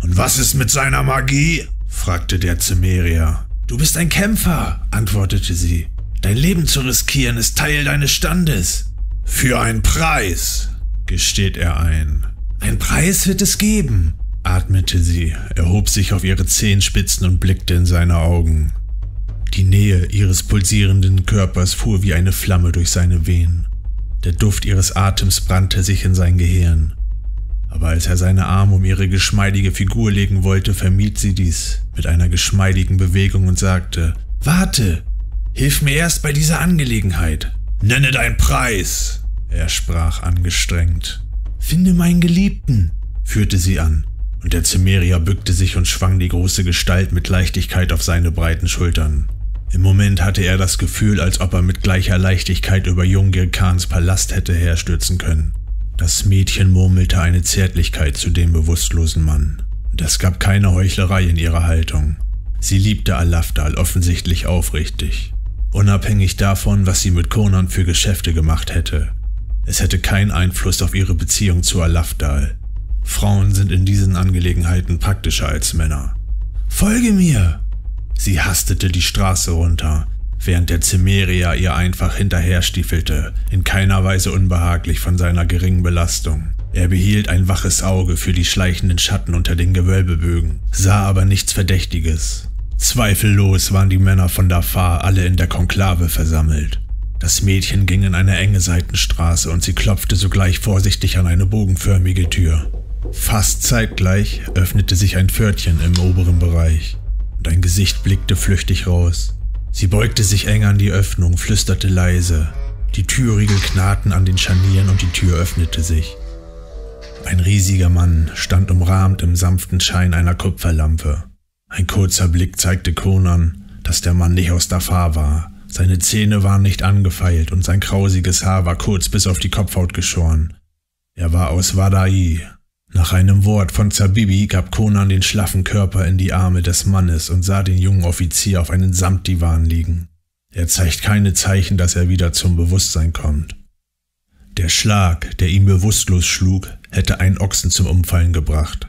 »Und was ist mit seiner Magie?« fragte der Cimmerier. »Du bist ein Kämpfer«, antwortete sie. »Dein Leben zu riskieren ist Teil deines Standes.« »Für einen Preis«, gesteht er ein. »Ein Preis wird es geben«, atmete sie, erhob sich auf ihre Zehenspitzen und blickte in seine Augen. Die Nähe ihres pulsierenden Körpers fuhr wie eine Flamme durch seine Venen. Der Duft ihres Atems brannte sich in sein Gehirn. Aber als er seine Arme um ihre geschmeidige Figur legen wollte, vermied sie dies mit einer geschmeidigen Bewegung und sagte, »Warte! Hilf mir erst bei dieser Angelegenheit! Nenne deinen Preis!« Er sprach angestrengt. »Finde meinen Geliebten«, führte sie an, und der Cimmerier bückte sich und schwang die große Gestalt mit Leichtigkeit auf seine breiten Schultern. Im Moment hatte er das Gefühl, als ob er mit gleicher Leichtigkeit über Jungir Khans Palast hätte herstürzen können. Das Mädchen murmelte eine Zärtlichkeit zu dem bewusstlosen Mann. Und es gab keine Heuchlerei in ihrer Haltung. Sie liebte Alafdal offensichtlich aufrichtig. Unabhängig davon, was sie mit Conan für Geschäfte gemacht hätte. Es hätte keinen Einfluss auf ihre Beziehung zu Alafdal. Frauen sind in diesen Angelegenheiten praktischer als Männer. »Folge mir!« Sie hastete die Straße runter, während der Cimmerier ihr einfach hinterherstiefelte, in keiner Weise unbehaglich von seiner geringen Belastung. Er behielt ein waches Auge für die schleichenden Schatten unter den Gewölbebögen, sah aber nichts Verdächtiges. Zweifellos waren die Männer von Dafar alle in der Konklave versammelt. Das Mädchen ging in eine enge Seitenstraße und sie klopfte sogleich vorsichtig an eine bogenförmige Tür. Fast zeitgleich öffnete sich ein Pförtchen im oberen Bereich. Ein Gesicht blickte flüchtig raus. Sie beugte sich eng an die Öffnung, flüsterte leise. Die Türriegel knarrten an den Scharnieren und die Tür öffnete sich. Ein riesiger Mann stand umrahmt im sanften Schein einer Kupferlampe. Ein kurzer Blick zeigte Conan, dass der Mann nicht aus Dafar war. Seine Zähne waren nicht angefeilt und sein krausiges Haar war kurz bis auf die Kopfhaut geschoren. Er war aus Wadai. Nach einem Wort von Zabibi gab Conan den schlaffen Körper in die Arme des Mannes und sah den jungen Offizier auf einem Samtdivan liegen. Er zeigt keine Zeichen, dass er wieder zum Bewusstsein kommt. Der Schlag, der ihn bewusstlos schlug, hätte einen Ochsen zum Umfallen gebracht.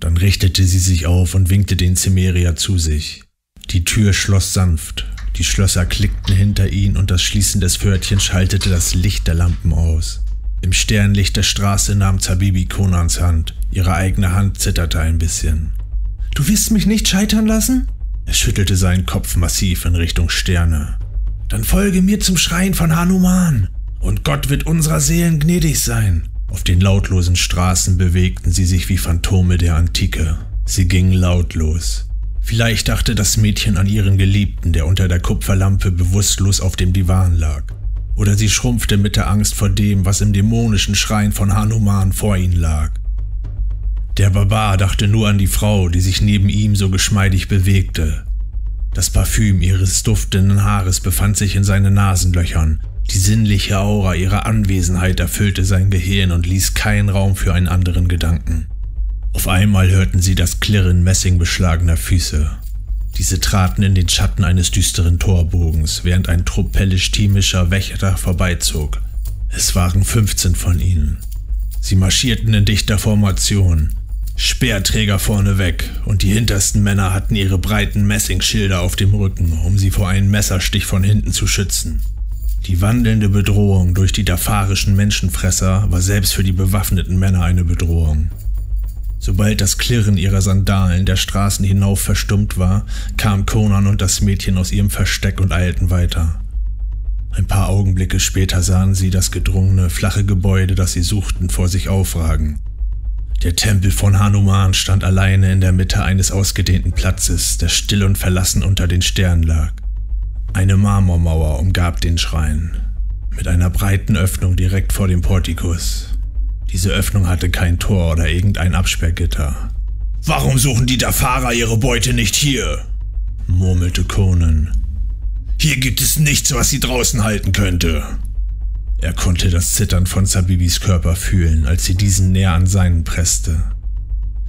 Dann richtete sie sich auf und winkte den Cimmerier zu sich. Die Tür schloss sanft, die Schlösser klickten hinter ihnen und das Schließen des Pförtchens schaltete das Licht der Lampen aus. Im Sternlicht der Straße nahm Zabibi Konans Hand. Ihre eigene Hand zitterte ein bisschen. »Du wirst mich nicht scheitern lassen?« Er schüttelte seinen Kopf massiv in Richtung Sterne. »Dann folge mir zum Schrein von Hanuman, und Gott wird unserer Seelen gnädig sein.« Auf den lautlosen Straßen bewegten sie sich wie Phantome der Antike. Sie gingen lautlos. Vielleicht dachte das Mädchen an ihren Geliebten, der unter der Kupferlampe bewusstlos auf dem Divan lag. Oder sie schrumpfte mit der Angst vor dem, was im dämonischen Schrein von Hanuman vor ihnen lag. Der Barbar dachte nur an die Frau, die sich neben ihm so geschmeidig bewegte. Das Parfüm ihres duftenden Haares befand sich in seinen Nasenlöchern. Die sinnliche Aura ihrer Anwesenheit erfüllte sein Gehirn und ließ keinen Raum für einen anderen Gedanken. Auf einmal hörten sie das Klirren messingbeschlagener Füße. Diese traten in den Schatten eines düsteren Torbogens, während ein Trupp pellisch-thimischer Wächter vorbeizog. Es waren fünfzehn von ihnen. Sie marschierten in dichter Formation, Speerträger vorneweg, und die hintersten Männer hatten ihre breiten Messingschilder auf dem Rücken, um sie vor einem Messerstich von hinten zu schützen. Die wandelnde Bedrohung durch die dafarischen Menschenfresser war selbst für die bewaffneten Männer eine Bedrohung. Sobald das Klirren ihrer Sandalen der Straßen hinauf verstummt war, kamen Conan und das Mädchen aus ihrem Versteck und eilten weiter. Ein paar Augenblicke später sahen sie das gedrungene, flache Gebäude, das sie suchten, vor sich aufragen. Der Tempel von Hanuman stand alleine in der Mitte eines ausgedehnten Platzes, der still und verlassen unter den Sternen lag. Eine Marmormauer umgab den Schrein, mit einer breiten Öffnung direkt vor dem Portikus. Diese Öffnung hatte kein Tor oder irgendein Absperrgitter. »Warum suchen die Dafarer ihre Beute nicht hier?« murmelte Conan. »Hier gibt es nichts, was sie draußen halten könnte.« Er konnte das Zittern von Zabibis Körper fühlen, als sie diesen näher an seinen presste.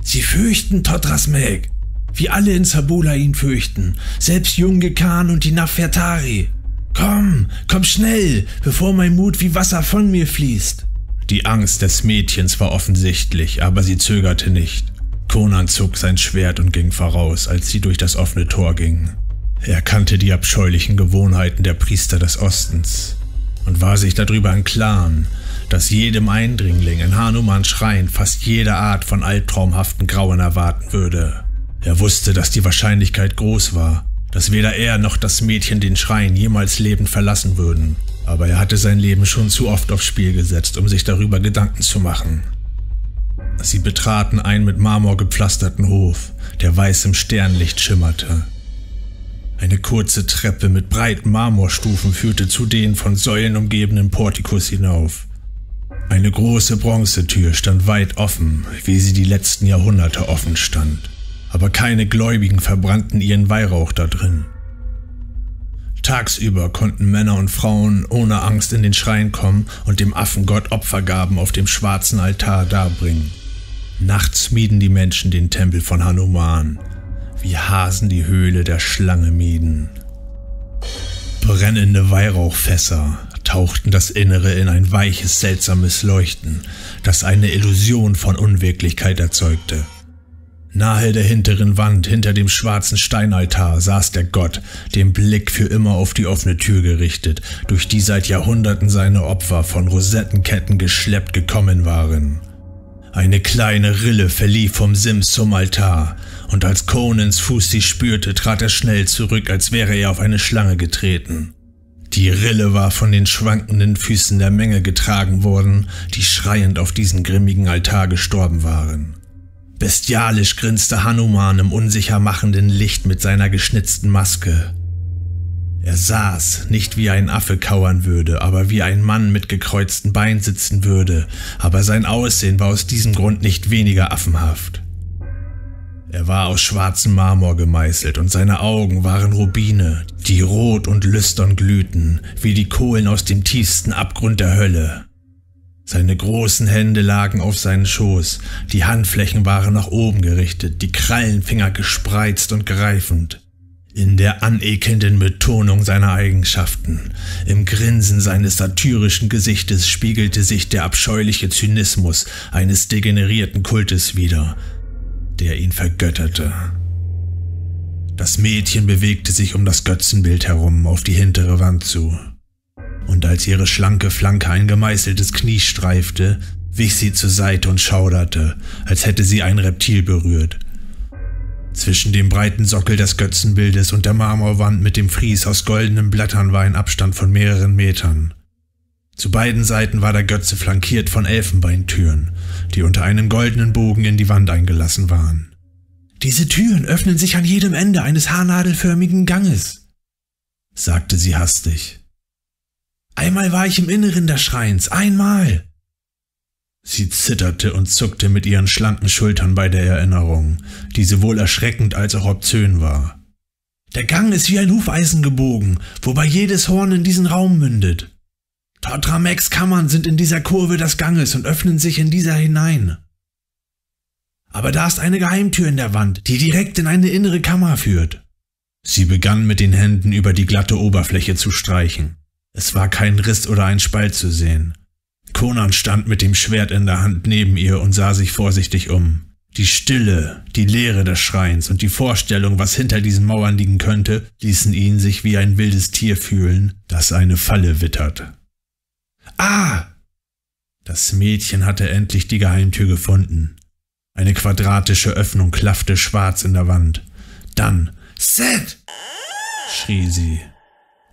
»Sie fürchten Totrasmek, wie alle in Zamboula ihn fürchten, selbst Jungir Khan und die Nafertari. Komm, komm schnell, bevor mein Mut wie Wasser von mir fließt.« Die Angst des Mädchens war offensichtlich, aber sie zögerte nicht. Conan zog sein Schwert und ging voraus, als sie durch das offene Tor gingen. Er kannte die abscheulichen Gewohnheiten der Priester des Ostens und war sich darüber im Klaren, dass jedem Eindringling in Hanumans Schrein fast jede Art von albtraumhaften Grauen erwarten würde. Er wusste, dass die Wahrscheinlichkeit groß war, dass weder er noch das Mädchen den Schrein jemals lebend verlassen würden. Aber er hatte sein Leben schon zu oft aufs Spiel gesetzt, um sich darüber Gedanken zu machen. Sie betraten einen mit Marmor gepflasterten Hof, der weiß im Sternlicht schimmerte. Eine kurze Treppe mit breiten Marmorstufen führte zu den von Säulen umgebenen Portikus hinauf. Eine große Bronzetür stand weit offen, wie sie die letzten Jahrhunderte offen stand. Aber keine Gläubigen verbrannten ihren Weihrauch da drin. Tagsüber konnten Männer und Frauen ohne Angst in den Schrein kommen und dem Affengott Opfergaben auf dem schwarzen Altar darbringen. Nachts mieden die Menschen den Tempel von Hanuman, wie Hasen die Höhle der Schlange mieden. Brennende Weihrauchfässer tauchten das Innere in ein weiches, seltsames Leuchten, das eine Illusion von Unwirklichkeit erzeugte. Nahe der hinteren Wand, hinter dem schwarzen Steinaltar, saß der Gott, den Blick für immer auf die offene Tür gerichtet, durch die seit Jahrhunderten seine Opfer von Rosettenketten geschleppt gekommen waren. Eine kleine Rille verlief vom Sims zum Altar, und als Conans Fuß sie spürte, trat er schnell zurück, als wäre er auf eine Schlange getreten. Die Rille war von den schwankenden Füßen der Menge getragen worden, die schreiend auf diesen grimmigen Altar gestorben waren. Bestialisch grinste Hanuman im unsicher machenden Licht mit seiner geschnitzten Maske. Er saß, nicht wie ein Affe kauern würde, aber wie ein Mann mit gekreuzten Beinen sitzen würde, aber sein Aussehen war aus diesem Grund nicht weniger affenhaft. Er war aus schwarzem Marmor gemeißelt und seine Augen waren Rubine, die rot und lüstern glühten, wie die Kohlen aus dem tiefsten Abgrund der Hölle. Seine großen Hände lagen auf seinen Schoß, die Handflächen waren nach oben gerichtet, die Krallenfinger gespreizt und greifend. In der anekelnden Betonung seiner Eigenschaften, im Grinsen seines satyrischen Gesichtes spiegelte sich der abscheuliche Zynismus eines degenerierten Kultes wider, der ihn vergötterte. Das Mädchen bewegte sich um das Götzenbild herum auf die hintere Wand zu. und als ihre schlanke Flanke ein gemeißeltes Knie streifte, wich sie zur Seite und schauderte, als hätte sie ein Reptil berührt. Zwischen dem breiten Sockel des Götzenbildes und der Marmorwand mit dem Fries aus goldenen Blättern war ein Abstand von mehreren Metern. Zu beiden Seiten war der Götze flankiert von Elfenbeintüren, die unter einem goldenen Bogen in die Wand eingelassen waren. »Diese Türen öffnen sich an jedem Ende eines haarnadelförmigen Ganges«, sagte sie hastig. »Einmal war ich im Inneren des Schreins, einmal!« Sie zitterte und zuckte mit ihren schlanken Schultern bei der Erinnerung, die sowohl erschreckend als auch obszön war. »Der Gang ist wie ein Hufeisen gebogen, wobei jedes Horn in diesen Raum mündet. Totrameks Kammern sind in dieser Kurve des Ganges und öffnen sich in dieser hinein. Aber da ist eine Geheimtür in der Wand, die direkt in eine innere Kammer führt.« Sie begann mit den Händen über die glatte Oberfläche zu streichen. Es war kein Riss oder ein Spalt zu sehen. Conan stand mit dem Schwert in der Hand neben ihr und sah sich vorsichtig um. Die Stille, die Leere des Schreins und die Vorstellung, was hinter diesen Mauern liegen könnte, ließen ihn sich wie ein wildes Tier fühlen, das eine Falle wittert. »Ah!« Das Mädchen hatte endlich die Geheimtür gefunden. Eine quadratische Öffnung klaffte schwarz in der Wand. Dann »Set!« schrie sie.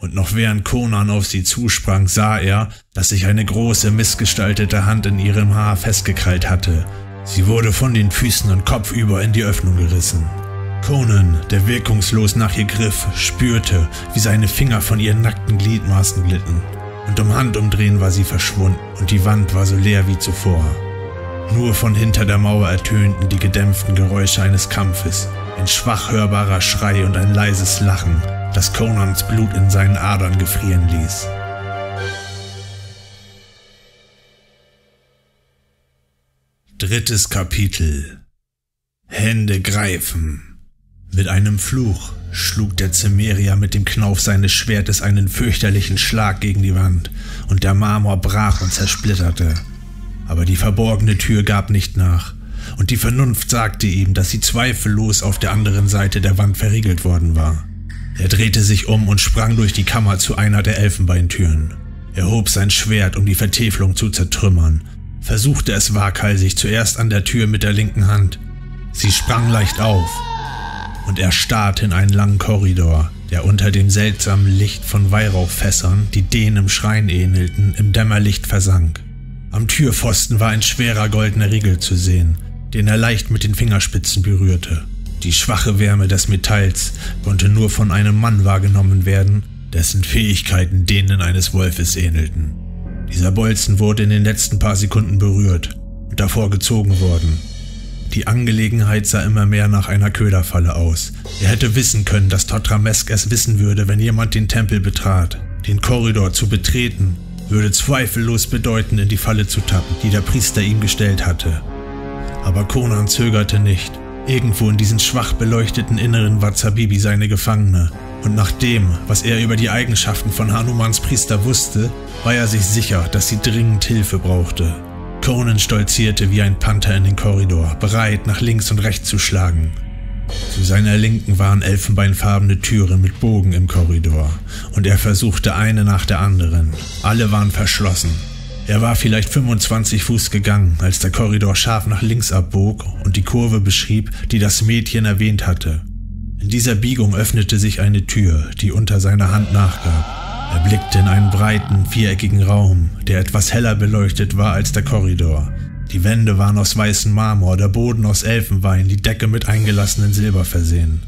Und noch während Conan auf sie zusprang, sah er, dass sich eine große, missgestaltete Hand in ihrem Haar festgekrallt hatte. Sie wurde von den Füßen und kopfüber in die Öffnung gerissen. Conan, der wirkungslos nach ihr griff, spürte, wie seine Finger von ihren nackten Gliedmaßen glitten. Und um Handumdrehen war sie verschwunden, und die Wand war so leer wie zuvor. Nur von hinter der Mauer ertönten die gedämpften Geräusche eines Kampfes, ein schwach hörbarer Schrei und ein leises Lachen, das Conans Blut in seinen Adern gefrieren ließ. Drittes Kapitel. Hände greifen. Mit einem Fluch schlug der Cimmerier mit dem Knauf seines Schwertes einen fürchterlichen Schlag gegen die Wand, und der Marmor brach und zersplitterte. Aber die verborgene Tür gab nicht nach, und die Vernunft sagte ihm, dass sie zweifellos auf der anderen Seite der Wand verriegelt worden war. Er drehte sich um und sprang durch die Kammer zu einer der Elfenbeintüren. Er hob sein Schwert, um die Vertäfelung zu zertrümmern, versuchte es waghalsig zuerst an der Tür mit der linken Hand. Sie sprang leicht auf. Und er starrte in einen langen Korridor, der unter dem seltsamen Licht von Weihrauchfässern, die denen im Schrein ähnelten, im Dämmerlicht versank. Am Türpfosten war ein schwerer goldener Riegel zu sehen, den er leicht mit den Fingerspitzen berührte. Die schwache Wärme des Metalls konnte nur von einem Mann wahrgenommen werden, dessen Fähigkeiten denen eines Wolfes ähnelten. Dieser Bolzen wurde in den letzten paar Sekunden berührt und davor gezogen worden. Die Angelegenheit sah immer mehr nach einer Köderfalle aus. Er hätte wissen können, dass Totramesk es wissen würde, wenn jemand den Tempel betrat. Den Korridor zu betreten, würde zweifellos bedeuten, in die Falle zu tappen, die der Priester ihm gestellt hatte. Aber Conan zögerte nicht. Irgendwo in diesem schwach beleuchteten Inneren war Zabibi seine Gefangene. Und nach dem, was er über die Eigenschaften von Hanumans Priester wusste, war er sich sicher, dass sie dringend Hilfe brauchte. Conan stolzierte wie ein Panther in den Korridor, bereit, nach links und rechts zu schlagen. Zu seiner Linken waren elfenbeinfarbene Türen mit Bogen im Korridor, und er versuchte eine nach der anderen. Alle waren verschlossen. Er war vielleicht fünfundzwanzig Fuß gegangen, als der Korridor scharf nach links abbog und die Kurve beschrieb, die das Mädchen erwähnt hatte. In dieser Biegung öffnete sich eine Tür, die unter seiner Hand nachgab. Er blickte in einen breiten, viereckigen Raum, der etwas heller beleuchtet war als der Korridor. Die Wände waren aus weißem Marmor, der Boden aus Elfenbein, die Decke mit eingelassenem Silber versehen.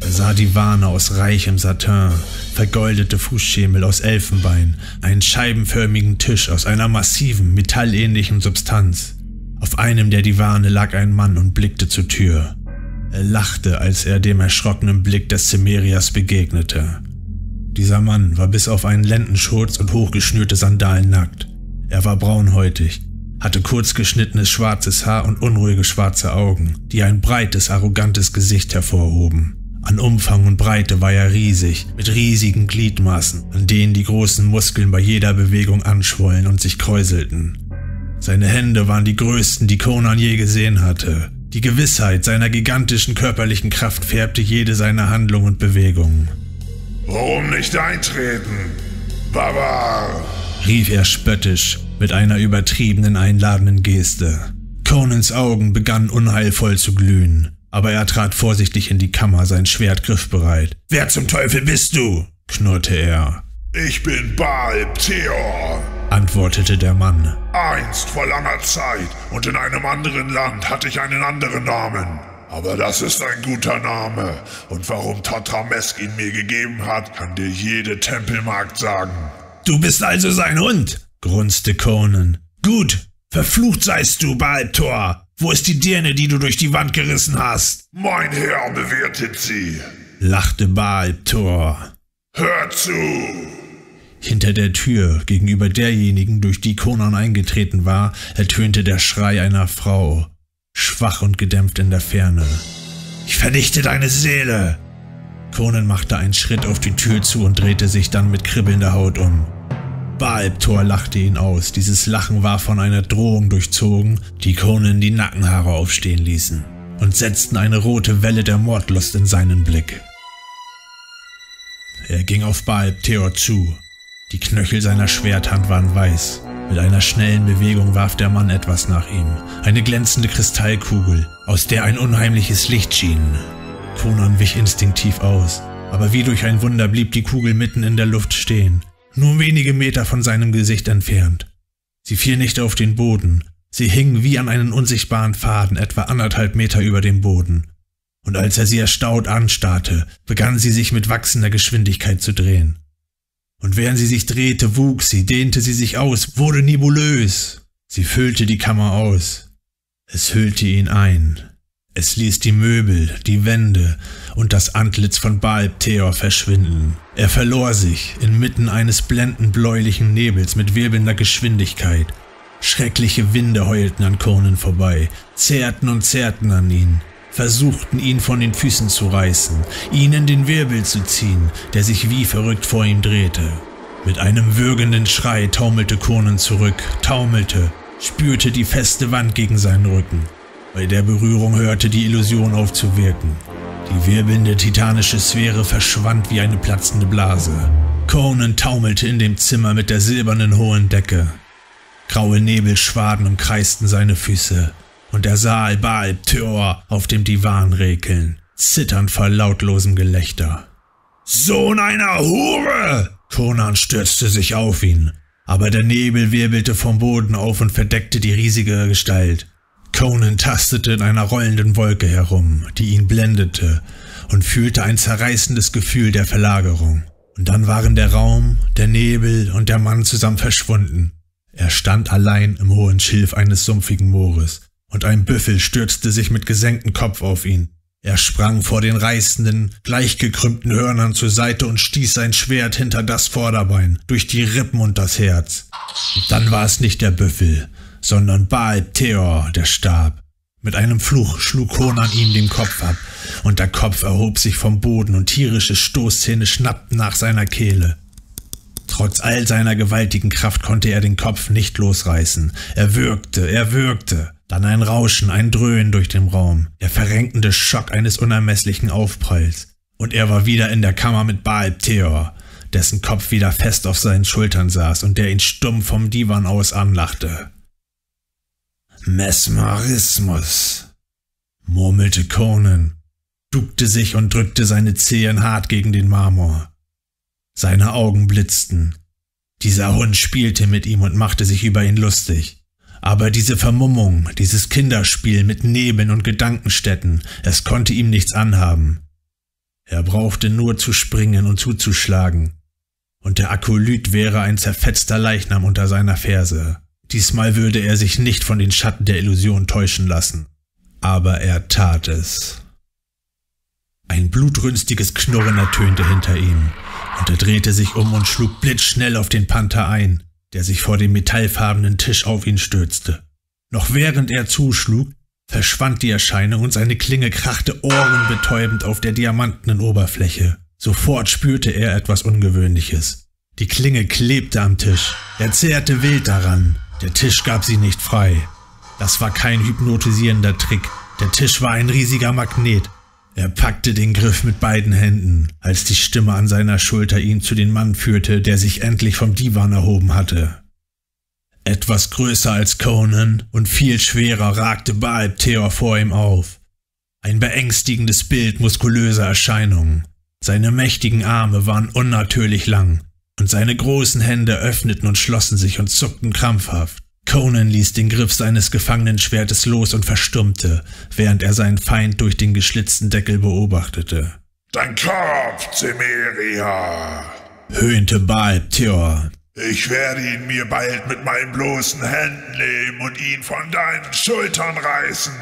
Er sah Divane aus reichem Satin, vergoldete Fußschemel aus Elfenbein, einen scheibenförmigen Tisch aus einer massiven, metallähnlichen Substanz. Auf einem der Divane lag ein Mann und blickte zur Tür. Er lachte, als er dem erschrockenen Blick des Cimmeriers begegnete. Dieser Mann war bis auf einen Lendenschurz und hochgeschnürte Sandalen nackt. Er war braunhäutig, hatte kurz geschnittenes schwarzes Haar und unruhige schwarze Augen, die ein breites, arrogantes Gesicht hervorhoben. An Umfang und Breite war er riesig, mit riesigen Gliedmaßen, an denen die großen Muskeln bei jeder Bewegung anschwollen und sich kräuselten. Seine Hände waren die größten, die Conan je gesehen hatte. Die Gewissheit seiner gigantischen körperlichen Kraft färbte jede seiner Handlungen und Bewegungen. »Warum nicht eintreten? Barbar!« rief er spöttisch mit einer übertriebenen einladenden Geste. Conans Augen begannen unheilvoll zu glühen, aber er trat vorsichtig in die Kammer, sein Schwert griffbereit. »Wer zum Teufel bist du?« knurrte er. »Ich bin Baal-pteor«, antwortete der Mann. »Einst vor langer Zeit und in einem anderen Land hatte ich einen anderen Namen. Aber das ist ein guter Name, und warum Totrasmek ihn mir gegeben hat, kann dir jede Tempelmagd sagen.« »Du bist also sein Hund«, grunzte Conan. »Gut, verflucht seist du, Baal-pteor. Wo ist die Dirne, die du durch die Wand gerissen hast?« »Mein Herr bewertet sie«, lachte Baal-pteor. »Hör zu!« Hinter der Tür, gegenüber derjenigen, durch die Conan eingetreten war, ertönte der Schrei einer Frau, schwach und gedämpft in der Ferne. »Ich vernichte deine Seele!« Conan machte einen Schritt auf die Tür zu und drehte sich dann mit kribbelnder Haut um. Baal-pteor lachte ihn aus. Dieses Lachen war von einer Drohung durchzogen, die Conan die Nackenhaare aufstehen ließen und setzten eine rote Welle der Mordlust in seinen Blick. Er ging auf Baal-pteor zu. Die Knöchel seiner Schwerthand waren weiß. Mit einer schnellen Bewegung warf der Mann etwas nach ihm. Eine glänzende Kristallkugel, aus der ein unheimliches Licht schien. Conan wich instinktiv aus, aber wie durch ein Wunder blieb die Kugel mitten in der Luft stehen, nur wenige Meter von seinem Gesicht entfernt. Sie fiel nicht auf den Boden, sie hing wie an einen unsichtbaren Faden, etwa anderthalb Meter über dem Boden. Und als er sie erstaunt anstarrte, begann sie sich mit wachsender Geschwindigkeit zu drehen. Und während sie sich drehte, wuchs sie, dehnte sie sich aus, wurde nebulös. Sie füllte die Kammer aus. Es hüllte ihn ein. Es ließ die Möbel, die Wände und das Antlitz von Baal-pteor verschwinden. Er verlor sich inmitten eines blendend bläulichen Nebels mit wirbelnder Geschwindigkeit. Schreckliche Winde heulten an Conan vorbei, zerrten und zerrten an ihn, versuchten ihn von den Füßen zu reißen, ihn in den Wirbel zu ziehen, der sich wie verrückt vor ihm drehte. Mit einem würgenden Schrei taumelte Conan zurück, taumelte, spürte die feste Wand gegen seinen Rücken. Bei der Berührung hörte die Illusion auf zu wirken. Die wirbelnde titanische Sphäre verschwand wie eine platzende Blase. Conan taumelte in dem Zimmer mit der silbernen hohen Decke. Graue Nebelschwaden umkreisten seine Füße. Und der Saal Baal-pteor auf dem Divan rekeln, zitternd vor lautlosem Gelächter. »Sohn einer Hure!« Conan stürzte sich auf ihn, aber der Nebel wirbelte vom Boden auf und verdeckte die riesige Gestalt. Conan tastete in einer rollenden Wolke herum, die ihn blendete, und fühlte ein zerreißendes Gefühl der Verlagerung. Und dann waren der Raum, der Nebel und der Mann zusammen verschwunden. Er stand allein im hohen Schilf eines sumpfigen Moores. Und ein Büffel stürzte sich mit gesenktem Kopf auf ihn. Er sprang vor den reißenden, gleichgekrümmten Hörnern zur Seite und stieß sein Schwert hinter das Vorderbein, durch die Rippen und das Herz. Und dann war es nicht der Büffel, sondern Baal-pteor, der starb. Mit einem Fluch schlug Conan ihm den Kopf ab, und der Kopf erhob sich vom Boden und tierische Stoßzähne schnappten nach seiner Kehle. Trotz all seiner gewaltigen Kraft konnte er den Kopf nicht losreißen. Er würgte, er würgte. Dann ein Rauschen, ein Dröhnen durch den Raum, der verrenkende Schock eines unermesslichen Aufpralls. Und er war wieder in der Kammer mit Baal-pteor, dessen Kopf wieder fest auf seinen Schultern saß und der ihn stumm vom Divan aus anlachte. »Mesmerismus«, murmelte Conan, duckte sich und drückte seine Zehen hart gegen den Marmor. Seine Augen blitzten. Dieser Hund spielte mit ihm und machte sich über ihn lustig. Aber diese Vermummung, dieses Kinderspiel mit Nebeln und Gedankenstätten, es konnte ihm nichts anhaben. Er brauchte nur zu springen und zuzuschlagen. Und der Akolyt wäre ein zerfetzter Leichnam unter seiner Ferse. Diesmal würde er sich nicht von den Schatten der Illusion täuschen lassen. Aber er tat es. Ein blutrünstiges Knurren ertönte hinter ihm, und er drehte sich um und schlug blitzschnell auf den Panther ein, der sich vor dem metallfarbenen Tisch auf ihn stürzte. Noch während er zuschlug, verschwand die Erscheinung und seine Klinge krachte ohrenbetäubend auf der diamantenen Oberfläche. Sofort spürte er etwas Ungewöhnliches. Die Klinge klebte am Tisch. Er zerrte wild daran. Der Tisch gab sie nicht frei. Das war kein hypnotisierender Trick. Der Tisch war ein riesiger Magnet. Er packte den Griff mit beiden Händen, als die Stimme an seiner Schulter ihn zu dem Mann führte, der sich endlich vom Diwan erhoben hatte. Etwas größer als Conan und viel schwerer ragte Baal-pteor vor ihm auf. Ein beängstigendes Bild muskulöser Erscheinungen. Seine mächtigen Arme waren unnatürlich lang, und seine großen Hände öffneten und schlossen sich und zuckten krampfhaft. Conan ließ den Griff seines Gefangenenschwertes los und verstummte, während er seinen Feind durch den geschlitzten Deckel beobachtete. »Dein Kopf, Cimmeria«, höhnte Baal-pteor. »Ich werde ihn mir bald mit meinen bloßen Händen nehmen und ihn von deinen Schultern reißen,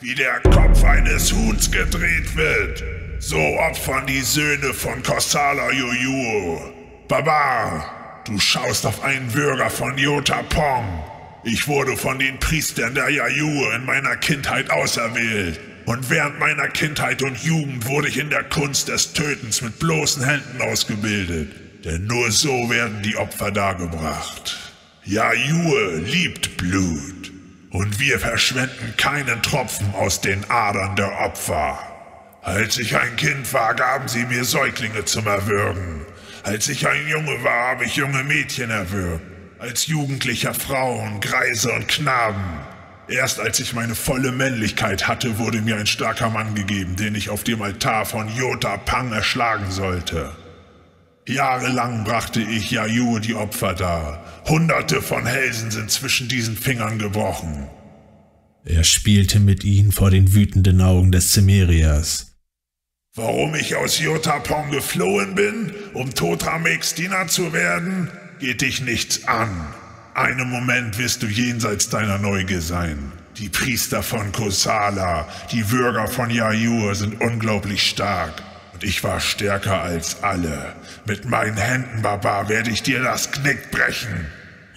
wie der Kopf eines Huhns gedreht wird. So opfern die Söhne von Kosala Juju. Barbar, du schaust auf einen Bürger von Yota Pong. Ich wurde von den Priestern der Yaju in meiner Kindheit auserwählt. Und während meiner Kindheit und Jugend wurde ich in der Kunst des Tötens mit bloßen Händen ausgebildet. Denn nur so werden die Opfer dargebracht. Yajur liebt Blut. Und wir verschwenden keinen Tropfen aus den Adern der Opfer. Als ich ein Kind war, gaben sie mir Säuglinge zum Erwürgen. Als ich ein Junge war, habe ich junge Mädchen erwürgt. Als Jugendlicher Frauen, Greise und Knaben. Erst als ich meine volle Männlichkeit hatte, wurde mir ein starker Mann gegeben, den ich auf dem Altar von Yota Pong erschlagen sollte. Jahrelang brachte ich Yajur die Opfer dar. Hunderte von Hälsen sind zwischen diesen Fingern gebrochen. Er spielte mit ihnen vor den wütenden Augen des Cimmeriers. Warum ich aus Yota Pong geflohen bin, um Totrameks Diener zu werden, geht dich nichts an. Einen Moment wirst du jenseits deiner Neugier sein. Die Priester von Kosala, die Bürger von Yajur sind unglaublich stark. Ich war stärker als alle. Mit meinen Händen, Barbar, werde ich dir das Knick brechen.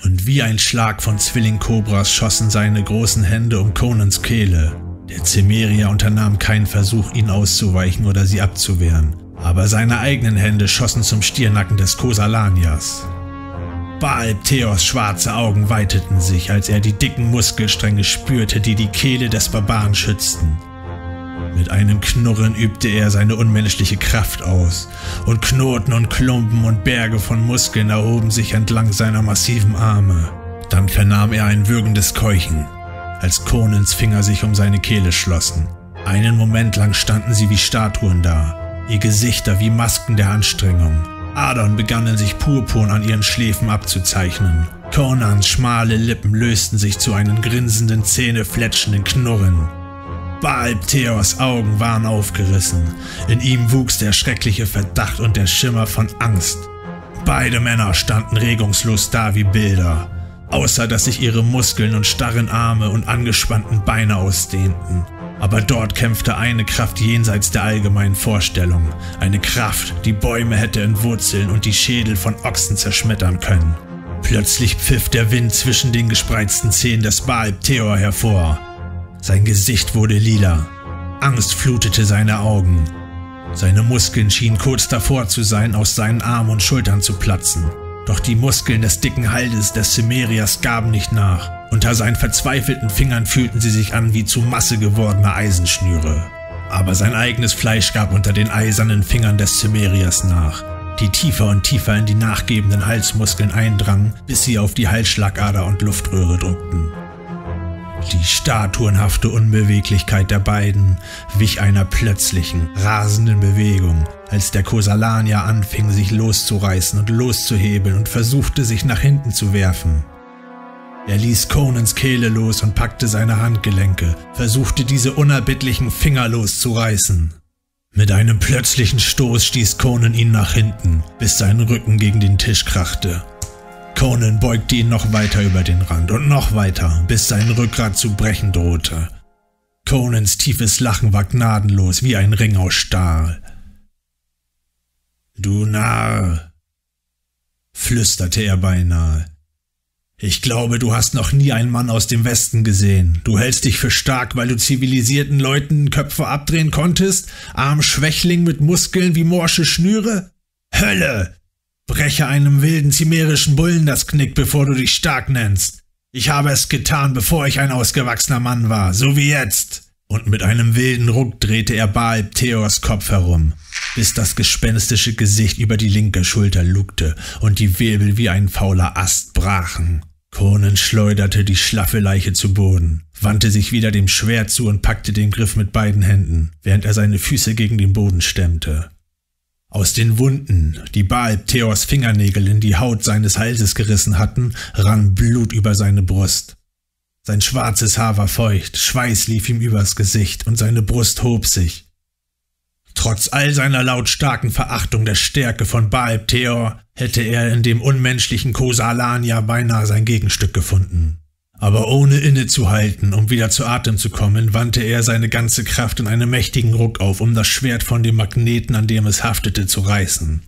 Und wie ein Schlag von Zwilling-Kobras schossen seine großen Hände um Conans Kehle. Der Cimmerier unternahm keinen Versuch, ihn auszuweichen oder sie abzuwehren. Aber seine eigenen Hände schossen zum Stiernacken des Kosalaniers. Baal-pteors schwarze Augen weiteten sich, als er die dicken Muskelstränge spürte, die die Kehle des Barbaren schützten. Mit einem Knurren übte er seine unmenschliche Kraft aus, und Knoten und Klumpen und Berge von Muskeln erhoben sich entlang seiner massiven Arme. Dann vernahm er ein würgendes Keuchen, als Conans Finger sich um seine Kehle schlossen. Einen Moment lang standen sie wie Statuen da, ihr Gesichter wie Masken der Anstrengung. Adern begannen sich purpurn an ihren Schläfen abzuzeichnen. Conans schmale Lippen lösten sich zu einem grinsenden, zähnefletschenden Knurren. Baal-pteors Augen waren aufgerissen. In ihm wuchs der schreckliche Verdacht und der Schimmer von Angst. Beide Männer standen regungslos da wie Bilder, außer dass sich ihre Muskeln und starren Arme und angespannten Beine ausdehnten. Aber dort kämpfte eine Kraft jenseits der allgemeinen Vorstellung. Eine Kraft, die Bäume hätte entwurzeln und die Schädel von Ochsen zerschmettern können. Plötzlich pfiff der Wind zwischen den gespreizten Zähnen des Baal-pteor hervor. Sein Gesicht wurde lila. Angst flutete seine Augen. Seine Muskeln schienen kurz davor zu sein, aus seinen Armen und Schultern zu platzen. Doch die Muskeln des dicken Halses des Cimmeriers gaben nicht nach. Unter seinen verzweifelten Fingern fühlten sie sich an wie zu Masse gewordene Eisenschnüre. Aber sein eigenes Fleisch gab unter den eisernen Fingern des Cimmeriers nach, die tiefer und tiefer in die nachgebenden Halsmuskeln eindrangen, bis sie auf die Halsschlagader und Luftröhre drückten. Die statuenhafte Unbeweglichkeit der beiden wich einer plötzlichen, rasenden Bewegung, als der Kosalanier anfing, sich loszureißen und loszuhebeln und versuchte, sich nach hinten zu werfen. Er ließ Conans Kehle los und packte seine Handgelenke, versuchte, diese unerbittlichen Finger loszureißen. Mit einem plötzlichen Stoß stieß Conan ihn nach hinten, bis sein Rücken gegen den Tisch krachte. Conan beugte ihn noch weiter über den Rand und noch weiter, bis sein Rückgrat zu brechen drohte. Conans tiefes Lachen war gnadenlos wie ein Ring aus Stahl. »Du Narr«, flüsterte er beinahe. »Ich glaube, du hast noch nie einen Mann aus dem Westen gesehen. Du hältst dich für stark, weil du zivilisierten Leuten Köpfe abdrehen konntest? Arm Schwächling mit Muskeln wie morsche Schnüre? Hölle! Breche einem wilden cimmerischen Bullen das Knick, bevor du dich stark nennst. Ich habe es getan, bevor ich ein ausgewachsener Mann war, so wie jetzt. und mit einem wilden Ruck drehte er Baal-pteors Kopf herum, bis das gespenstische Gesicht über die linke Schulter lugte und die Wirbel wie ein fauler Ast brachen. Conan schleuderte die schlaffe Leiche zu Boden, wandte sich wieder dem Schwert zu und packte den Griff mit beiden Händen, während er seine Füße gegen den Boden stemmte. Aus den Wunden, die Baal-pteors Fingernägel in die Haut seines Halses gerissen hatten, rann Blut über seine Brust. Sein schwarzes Haar war feucht, Schweiß lief ihm übers Gesicht und seine Brust hob sich. Trotz all seiner lautstarken Verachtung der Stärke von Baal-pteor hätte er in dem unmenschlichen Kosalania beinahe sein Gegenstück gefunden. Aber ohne innezuhalten, um wieder zu Atem zu kommen, wandte er seine ganze Kraft in einem mächtigen Ruck auf, um das Schwert von dem Magneten, an dem es haftete, zu reißen.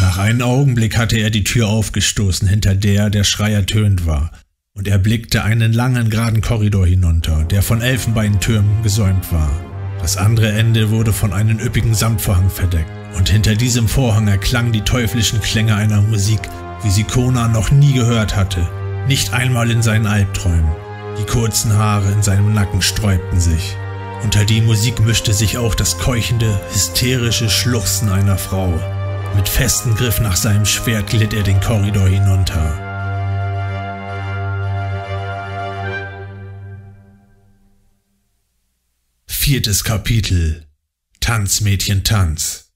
Nach einem Augenblick hatte er die Tür aufgestoßen, hinter der der Schrei ertönt war, und er blickte einen langen, geraden Korridor hinunter, der von Elfenbeintürmen gesäumt war. Das andere Ende wurde von einem üppigen Samtvorhang verdeckt, und hinter diesem Vorhang erklangen die teuflischen Klänge einer Musik, wie sie Conan noch nie gehört hatte, nicht einmal in seinen Albträumen. Die kurzen Haare in seinem Nacken sträubten sich. Unter die Musik mischte sich auch das keuchende, hysterische Schluchzen einer Frau. Mit festem Griff nach seinem Schwert glitt er den Korridor hinunter. Viertes Kapitel: Tanz, Mädchen, Tanz.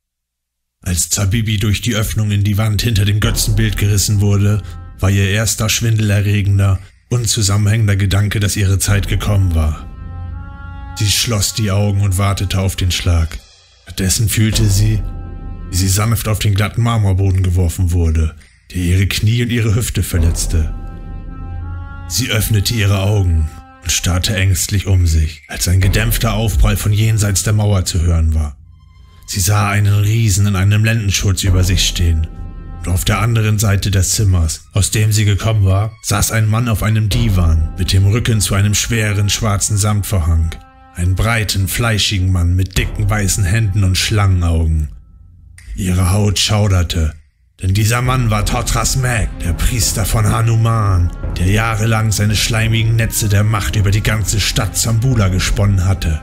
Als Zabibi durch die Öffnung in die Wand hinter dem Götzenbild gerissen wurde, war ihr erster schwindelerregender, unzusammenhängender Gedanke, dass ihre Zeit gekommen war. Sie schloss die Augen und wartete auf den Schlag. Stattdessen fühlte sie, wie sie sanft auf den glatten Marmorboden geworfen wurde, der ihre Knie und ihre Hüfte verletzte. Sie öffnete ihre Augen und starrte ängstlich um sich, als ein gedämpfter Aufprall von jenseits der Mauer zu hören war. Sie sah einen Riesen in einem Lendenschurz über sich stehen. Und auf der anderen Seite des Zimmers, aus dem sie gekommen war, saß ein Mann auf einem Divan, mit dem Rücken zu einem schweren schwarzen Samtvorhang. Einen breiten, fleischigen Mann mit dicken weißen Händen und Schlangenaugen. Ihre Haut schauderte. Denn dieser Mann war Totrasmek, der Priester von Hanuman, der jahrelang seine schleimigen Netze der Macht über die ganze Stadt Zamboula gesponnen hatte.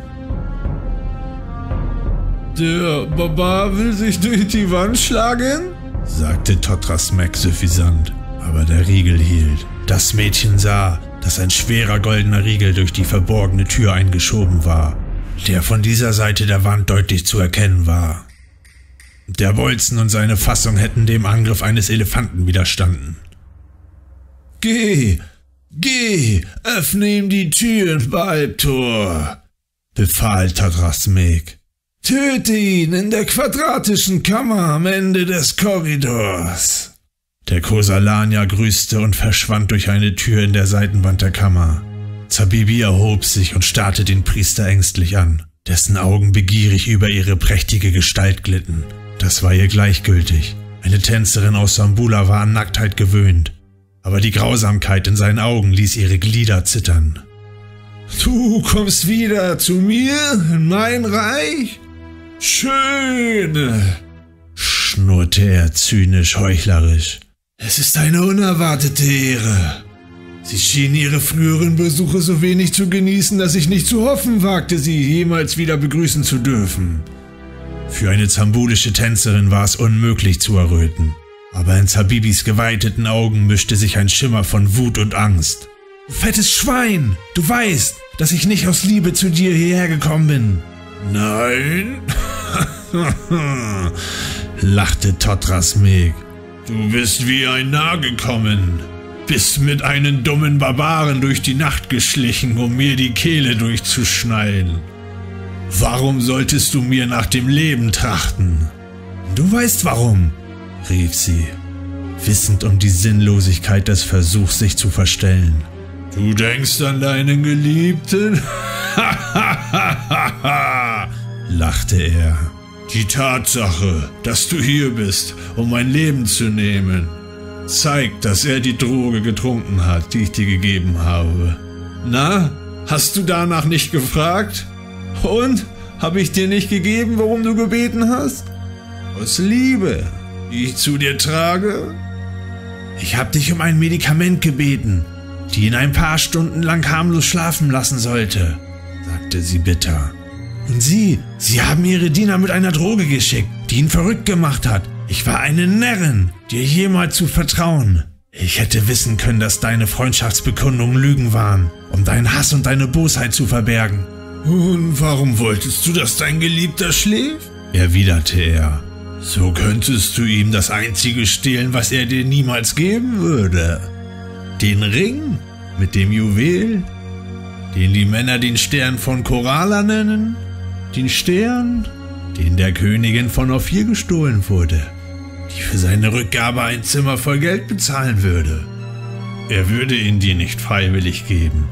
Der Baba will sich durch die Wand schlagen? Sagte Totrasmek suffisant, aber der Riegel hielt. Das Mädchen sah, dass ein schwerer goldener Riegel durch die verborgene Tür eingeschoben war, der von dieser Seite der Wand deutlich zu erkennen war. Der Bolzen und seine Fassung hätten dem Angriff eines Elefanten widerstanden. »Geh, geh, öffne ihm die Tür, Baal-pteor«, befahl Totrasmek. »Töte ihn in der quadratischen Kammer am Ende des Korridors.« Der Kosalania grüßte und verschwand durch eine Tür in der Seitenwand der Kammer. Zabibi erhob sich und starrte den Priester ängstlich an, dessen Augen begierig über ihre prächtige Gestalt glitten. Das war ihr gleichgültig. Eine Tänzerin aus Zamboula war an Nacktheit gewöhnt, aber die Grausamkeit in seinen Augen ließ ihre Glieder zittern. »Du kommst wieder zu mir in mein Reich? Schön«, schnurrte er zynisch heuchlerisch. »Es ist eine unerwartete Ehre.« Sie schienen ihre früheren Besuche so wenig zu genießen, dass ich nicht zu hoffen wagte, sie jemals wieder begrüßen zu dürfen. Für eine zambulische Tänzerin war es unmöglich zu erröten, aber in Zabibis geweiteten Augen mischte sich ein Schimmer von Wut und Angst. »Du fettes Schwein! Du weißt, dass ich nicht aus Liebe zu dir hierher gekommen bin!« »Nein?« lachte Totrasmek. »Du bist wie ein Narr gekommen. Bist mit einem dummen Barbaren durch die Nacht geschlichen, um mir die Kehle durchzuschneiden. Warum solltest du mir nach dem Leben trachten?« »Du weißt warum«, rief sie, wissend um die Sinnlosigkeit des Versuchs, sich zu verstellen. »Du denkst an deinen Geliebten?« lachte er. »Die Tatsache, dass du hier bist, um mein Leben zu nehmen, zeigt, dass er die Droge getrunken hat, die ich dir gegeben habe. Na, hast du danach nicht gefragt? Und, habe ich dir nicht gegeben, worum du gebeten hast? Aus Liebe, die ich zu dir trage?« »Ich habe dich um ein Medikament gebeten, die ihn ein paar Stunden lang harmlos schlafen lassen sollte«, sagte sie bitter. Und Sie, Sie haben Ihre Diener mit einer Droge geschickt, die ihn verrückt gemacht hat. Ich war eine Närrin, dir jemals zu vertrauen. Ich hätte wissen können, dass deine Freundschaftsbekundungen Lügen waren, um deinen Hass und deine Bosheit zu verbergen. Und warum wolltest du, dass dein Geliebter schläft? Erwiderte er. So könntest du ihm das Einzige stehlen, was er dir niemals geben würde. Den Ring mit dem Juwel, den die Männer den Stern von Kosala nennen, den Stern, den der Königin von Ophir gestohlen wurde, die für seine Rückgabe ein Zimmer voll Geld bezahlen würde. Er würde ihn dir nicht freiwillig geben,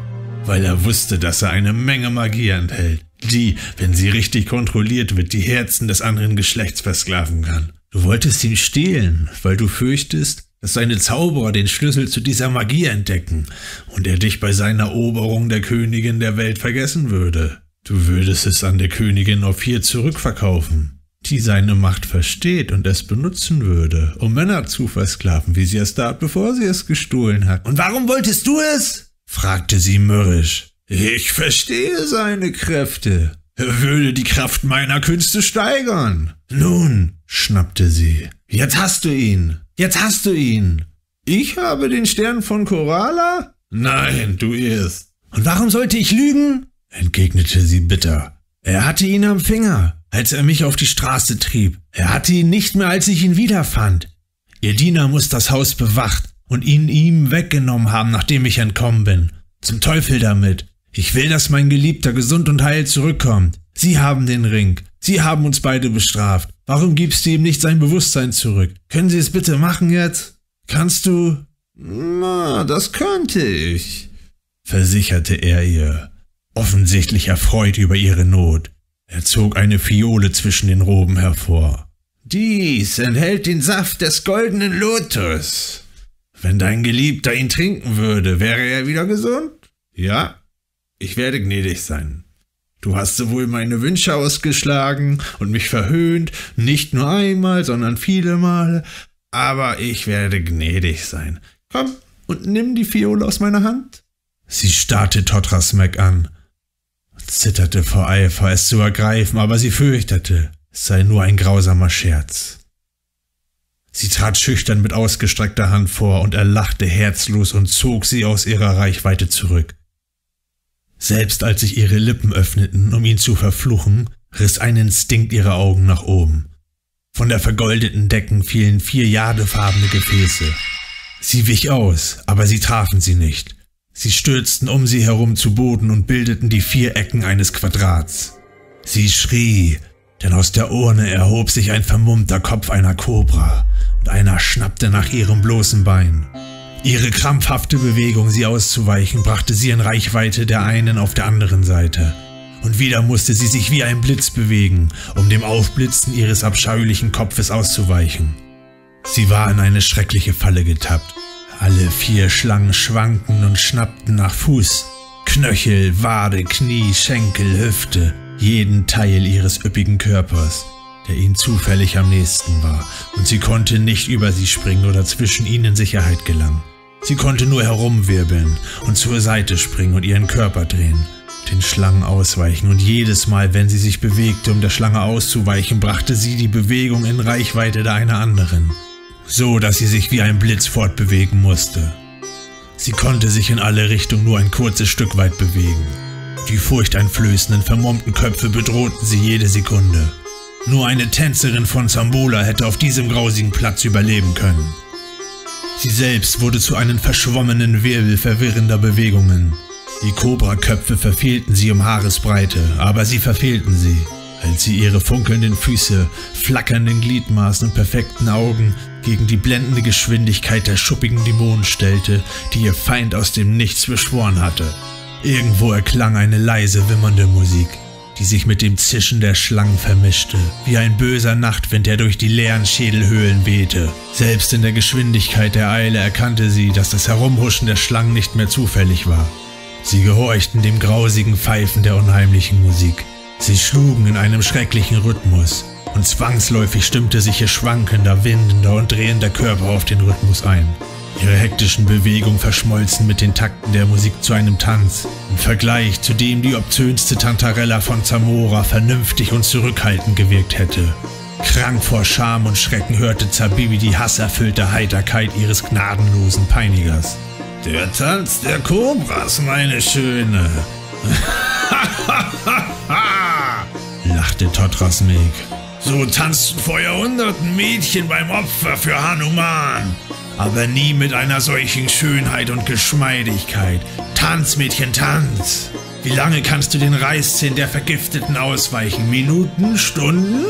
weil er wusste, dass er eine Menge Magie enthält, die, wenn sie richtig kontrolliert wird, die Herzen des anderen Geschlechts versklaven kann. Du wolltest ihn stehlen, weil du fürchtest, dass seine Zauberer den Schlüssel zu dieser Magie entdecken und er dich bei seiner Eroberung der Königin der Welt vergessen würde. Du würdest es an der Königin Ophir zurückverkaufen, die seine Macht versteht und es benutzen würde, um Männer zu versklaven, wie sie es tat, bevor sie es gestohlen hat. Und warum wolltest du es? Fragte sie mürrisch. Ich verstehe seine Kräfte. Er würde die Kraft meiner Künste steigern. Nun, schnappte sie. Jetzt hast du ihn. Jetzt hast du ihn! Ich habe den Stern von Kosala? Nein, du irrst. Und warum sollte ich lügen? Entgegnete sie bitter. Er hatte ihn am Finger, als er mich auf die Straße trieb. Er hatte ihn nicht mehr, als ich ihn wiederfand. Ihr Diener muss das Haus bewacht und ihn ihm weggenommen haben, nachdem ich entkommen bin. Zum Teufel damit. Ich will, dass mein Geliebter gesund und heil zurückkommt. Sie haben den Ring. Sie haben uns beide bestraft. Warum gibst du ihm nicht sein Bewusstsein zurück? Können Sie es bitte machen jetzt? Kannst du? Na, das könnte ich, versicherte er ihr, offensichtlich erfreut über ihre Not. Er zog eine Fiole zwischen den Roben hervor. Dies enthält den Saft des goldenen Lotus. Wenn dein Geliebter ihn trinken würde, wäre er wieder gesund? Ja, ich werde gnädig sein. Du hast sowohl meine Wünsche ausgeschlagen und mich verhöhnt, nicht nur einmal, sondern viele Male, aber ich werde gnädig sein. Komm und nimm die Fiole aus meiner Hand. Sie starrte Totrasmek an, zitterte vor Eifer, es zu ergreifen, aber sie fürchtete, es sei nur ein grausamer Scherz. Sie trat schüchtern mit ausgestreckter Hand vor und er lachte herzlos und zog sie aus ihrer Reichweite zurück. Selbst als sich ihre Lippen öffneten, um ihn zu verfluchen, riss ein Instinkt ihre Augen nach oben. Von der vergoldeten Decken fielen vier jadefarbene Gefäße. Sie wich aus, aber sie trafen sie nicht. Sie stürzten um sie herum zu Boden und bildeten die vier Ecken eines Quadrats. Sie schrie, denn aus der Urne erhob sich ein vermummter Kopf einer Kobra und einer schnappte nach ihrem bloßen Bein. Ihre krampfhafte Bewegung, sie auszuweichen, brachte sie in Reichweite der einen auf der anderen Seite. Und wieder musste sie sich wie ein Blitz bewegen, um dem Aufblitzen ihres abscheulichen Kopfes auszuweichen. Sie war in eine schreckliche Falle getappt. Alle vier Schlangen schwankten und schnappten nach Fuß, Knöchel, Wade, Knie, Schenkel, Hüfte, jeden Teil ihres üppigen Körpers, der ihnen zufällig am nächsten war, und sie konnte nicht über sie springen oder zwischen ihnen in Sicherheit gelangen. Sie konnte nur herumwirbeln und zur Seite springen und ihren Körper drehen, den Schlangen ausweichen, und jedes Mal, wenn sie sich bewegte, um der Schlange auszuweichen, brachte sie die Bewegung in Reichweite der einer anderen, so dass sie sich wie ein Blitz fortbewegen musste. Sie konnte sich in alle Richtungen nur ein kurzes Stück weit bewegen. Die furchteinflößenden, vermummten Köpfe bedrohten sie jede Sekunde. Nur eine Tänzerin von Zamboula hätte auf diesem grausigen Platz überleben können. Sie selbst wurde zu einem verschwommenen Wirbel verwirrender Bewegungen. Die Kobraköpfe verfehlten sie um Haaresbreite, aber sie verfehlten sie, als sie ihre funkelnden Füße, flackernden Gliedmaßen und perfekten Augen gegen die blendende Geschwindigkeit der schuppigen Dämonen stellte, die ihr Feind aus dem Nichts beschworen hatte. Irgendwo erklang eine leise, wimmernde Musik, die sich mit dem Zischen der Schlangen vermischte, wie ein böser Nachtwind, der durch die leeren Schädelhöhlen wehte. Selbst in der Geschwindigkeit der Eile erkannte sie, dass das Herumhuschen der Schlangen nicht mehr zufällig war. Sie gehorchten dem grausigen Pfeifen der unheimlichen Musik. Sie schlugen in einem schrecklichen Rhythmus, und zwangsläufig stimmte sich ihr schwankender, windender und drehender Körper auf den Rhythmus ein. Ihre hektischen Bewegungen verschmolzen mit den Takten der Musik zu einem Tanz, im Vergleich zu dem die obszönste Tantarella von Zamora vernünftig und zurückhaltend gewirkt hätte. Krank vor Scham und Schrecken hörte Zabibi die hasserfüllte Heiterkeit ihres gnadenlosen Peinigers. »Der Tanz der Kobras, meine Schöne!« lachte Totrasmek. »So tanzten vor Jahrhunderten Mädchen beim Opfer für Hanuman, aber nie mit einer solchen Schönheit und Geschmeidigkeit. Tanz, Mädchen, tanz! Wie lange kannst du den Reißzähnen der Vergifteten ausweichen? Minuten? Stunden?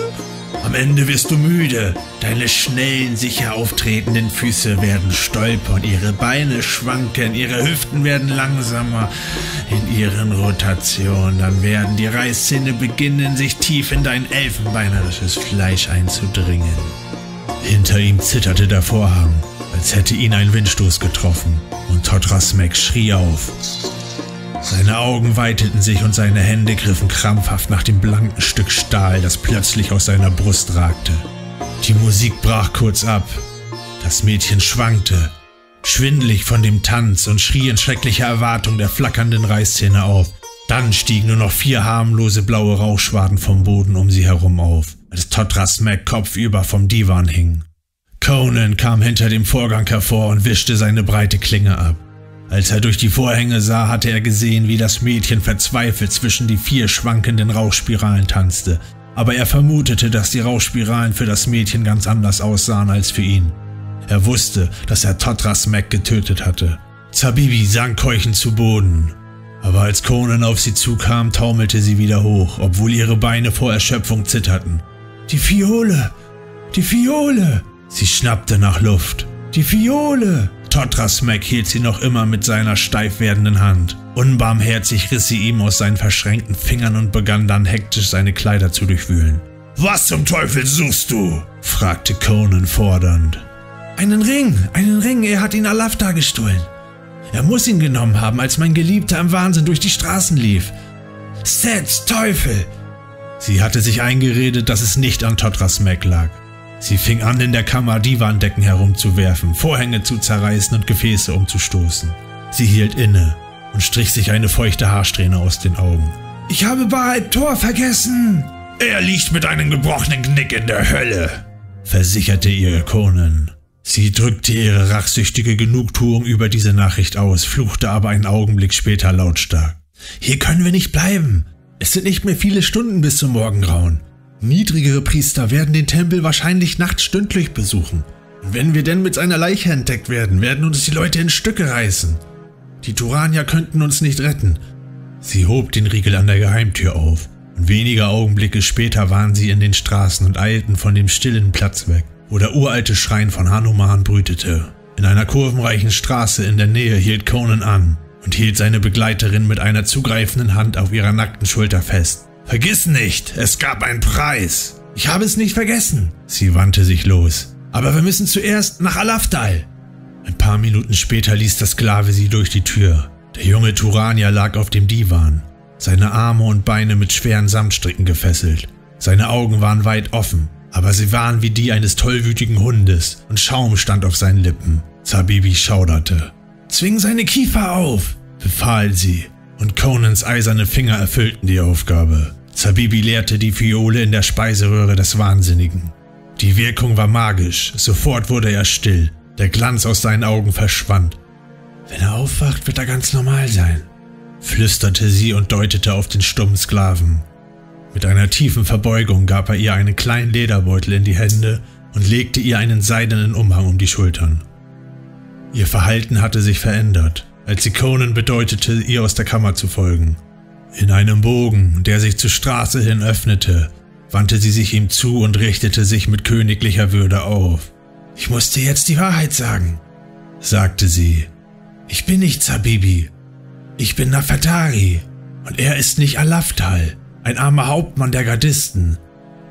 Am Ende wirst du müde. Deine schnellen, sicher auftretenden Füße werden stolpern, ihre Beine schwanken, ihre Hüften werden langsamer in ihren Rotationen. Dann werden die Reißzähne beginnen, sich tief in dein elfenbeinerisches Fleisch einzudringen.« Hinter ihm zitterte der Vorhang, als hätte ihn ein Windstoß getroffen, und Totrasmek schrie auf. Seine Augen weiteten sich und seine Hände griffen krampfhaft nach dem blanken Stück Stahl, das plötzlich aus seiner Brust ragte. Die Musik brach kurz ab. Das Mädchen schwankte, schwindelig von dem Tanz, und schrie in schrecklicher Erwartung der flackernden Reißzähne auf. Dann stiegen nur noch vier harmlose blaue Rauchschwaden vom Boden um sie herum auf, als Totrasmek kopfüber vom Divan hing. Conan kam hinter dem Vorgang hervor und wischte seine breite Klinge ab. Als er durch die Vorhänge sah, hatte er gesehen, wie das Mädchen verzweifelt zwischen die vier schwankenden Rauchspiralen tanzte. Aber er vermutete, dass die Rauchspiralen für das Mädchen ganz anders aussahen als für ihn. Er wusste, dass er Totrasmek getötet hatte. Zabibi sank keuchend zu Boden. Aber als Conan auf sie zukam, taumelte sie wieder hoch, obwohl ihre Beine vor Erschöpfung zitterten. »Die Fiole! Die Fiole!« Sie schnappte nach Luft. »Die Fiole!« Totrasmek hielt sie noch immer mit seiner steif werdenden Hand. Unbarmherzig riss sie ihm aus seinen verschränkten Fingern und begann dann hektisch seine Kleider zu durchwühlen. »Was zum Teufel suchst du?« fragte Conan fordernd. »Einen Ring, einen Ring, er hat ihn Alafdal gestohlen. Er muss ihn genommen haben, als mein Geliebter im Wahnsinn durch die Straßen lief. Set, Teufel!« Sie hatte sich eingeredet, dass es nicht an Totrasmek lag. Sie fing an, in der Kammer Divandecken herumzuwerfen, Vorhänge zu zerreißen und Gefäße umzustoßen. Sie hielt inne und strich sich eine feuchte Haarsträhne aus den Augen. »Ich habe Baal-pteor vergessen!« »Er liegt mit einem gebrochenen Knick in der Hölle«, versicherte ihr Conan. Sie drückte ihre rachsüchtige Genugtuung über diese Nachricht aus, fluchte aber einen Augenblick später lautstark. »Hier können wir nicht bleiben. Es sind nicht mehr viele Stunden bis zum Morgengrauen. Niedrigere Priester werden den Tempel wahrscheinlich nachtstündlich besuchen. Und wenn wir denn mit seiner Leiche entdeckt werden, werden uns die Leute in Stücke reißen. Die Turanier könnten uns nicht retten.« Sie hob den Riegel an der Geheimtür auf, und wenige Augenblicke später waren sie in den Straßen und eilten von dem stillen Platz weg, wo der uralte Schrein von Hanuman brütete. In einer kurvenreichen Straße in der Nähe hielt Conan an und hielt seine Begleiterin mit einer zugreifenden Hand auf ihrer nackten Schulter fest. »Vergiss nicht, es gab einen Preis.« »Ich habe es nicht vergessen.« Sie wandte sich los. »Aber wir müssen zuerst nach Alafdal.« Ein paar Minuten später ließ der Sklave sie durch die Tür. Der junge Turanier lag auf dem Divan, seine Arme und Beine mit schweren Samtstricken gefesselt. Seine Augen waren weit offen, aber sie waren wie die eines tollwütigen Hundes, und Schaum stand auf seinen Lippen. Zabibi schauderte. »Zwing seine Kiefer auf«, befahl sie. Und Conans eiserne Finger erfüllten die Aufgabe. Zabibi leerte die Fiole in der Speiseröhre des Wahnsinnigen. Die Wirkung war magisch, sofort wurde er still, der Glanz aus seinen Augen verschwand. »Wenn er aufwacht, wird er ganz normal sein«, flüsterte sie und deutete auf den stummen Sklaven. Mit einer tiefen Verbeugung gab er ihr einen kleinen Lederbeutel in die Hände und legte ihr einen seidenen Umhang um die Schultern. Ihr Verhalten hatte sich verändert, als sie Conan bedeutete, ihr aus der Kammer zu folgen. In einem Bogen, der sich zur Straße hin öffnete, wandte sie sich ihm zu und richtete sich mit königlicher Würde auf. »Ich muss dir jetzt die Wahrheit sagen«, sagte sie. »Ich bin nicht Zabibi. Ich bin Nafertari. Und er ist nicht Alafdal, ein armer Hauptmann der Gardisten.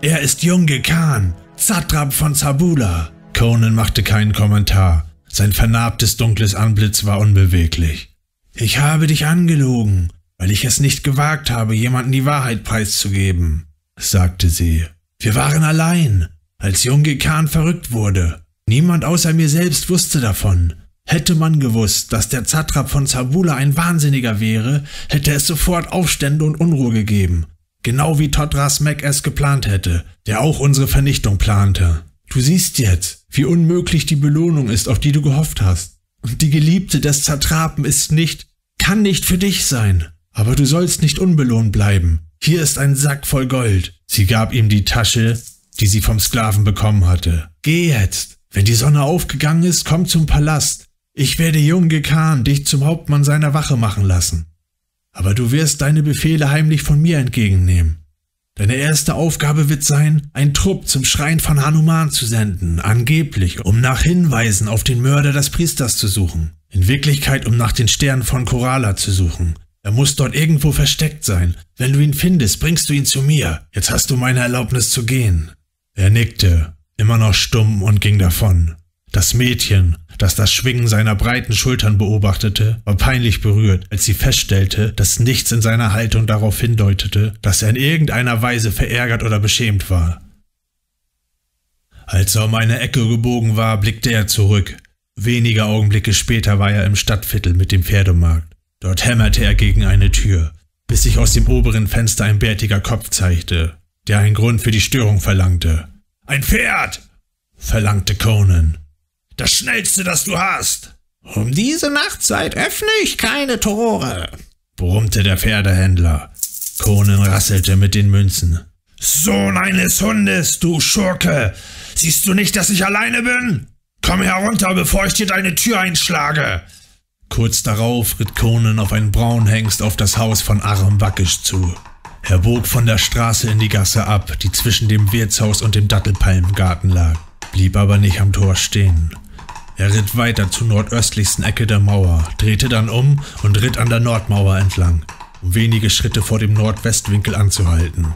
Er ist Jungir Khan, Satrap von Zamboula.« Conan machte keinen Kommentar. Sein vernarbtes, dunkles Antlitz war unbeweglich. »Ich habe dich angelogen, weil ich es nicht gewagt habe, jemandem die Wahrheit preiszugeben«, sagte sie. »Wir waren allein, als Jungir Khan verrückt wurde. Niemand außer mir selbst wusste davon. Hätte man gewusst, dass der Satrap von Zamboula ein Wahnsinniger wäre, hätte es sofort Aufstände und Unruhe gegeben. Genau wie Totrasmek es geplant hätte, der auch unsere Vernichtung plante. Du siehst jetzt, wie unmöglich die Belohnung ist, auf die du gehofft hast. Und die Geliebte des Satrapen ist nicht, kann nicht für dich sein. Aber du sollst nicht unbelohnt bleiben. Hier ist ein Sack voll Gold. Sie gab ihm die Tasche, die sie vom Sklaven bekommen hatte. Geh jetzt. Wenn die Sonne aufgegangen ist, komm zum Palast. Ich werde Jungir Khan dich zum Hauptmann seiner Wache machen lassen. Aber du wirst deine Befehle heimlich von mir entgegennehmen. Deine erste Aufgabe wird sein, einen Trupp zum Schrein von Hanuman zu senden, angeblich, um nach Hinweisen auf den Mörder des Priesters zu suchen. In Wirklichkeit, um nach den Sternen von Kosala zu suchen. Er muss dort irgendwo versteckt sein. Wenn du ihn findest, bringst du ihn zu mir. Jetzt hast du meine Erlaubnis zu gehen." Er nickte, immer noch stumm, und ging davon. Das Mädchen, das das Schwingen seiner breiten Schultern beobachtete, war peinlich berührt, als sie feststellte, dass nichts in seiner Haltung darauf hindeutete, dass er in irgendeiner Weise verärgert oder beschämt war. Als er um eine Ecke gebogen war, blickte er zurück. Wenige Augenblicke später war er im Stadtviertel mit dem Pferdemarkt. Dort hämmerte er gegen eine Tür, bis sich aus dem oberen Fenster ein bärtiger Kopf zeigte, der einen Grund für die Störung verlangte. »Ein Pferd!« verlangte Conan. »Das Schnellste, das du hast!« »Um diese Nachtzeit öffne ich keine Tore!« brummte der Pferdehändler. Conan rasselte mit den Münzen. »Sohn eines Hundes, du Schurke! Siehst du nicht, dass ich alleine bin? Komm herunter, bevor ich dir deine Tür einschlage!« Kurz darauf ritt Conan auf einen braunen Hengst auf das Haus von Aram Bakisch zu. Er bog von der Straße in die Gasse ab, die zwischen dem Wirtshaus und dem Dattelpalmengarten lag, blieb aber nicht am Tor stehen. Er ritt weiter zur nordöstlichsten Ecke der Mauer, drehte dann um und ritt an der Nordmauer entlang, um wenige Schritte vor dem Nordwestwinkel anzuhalten.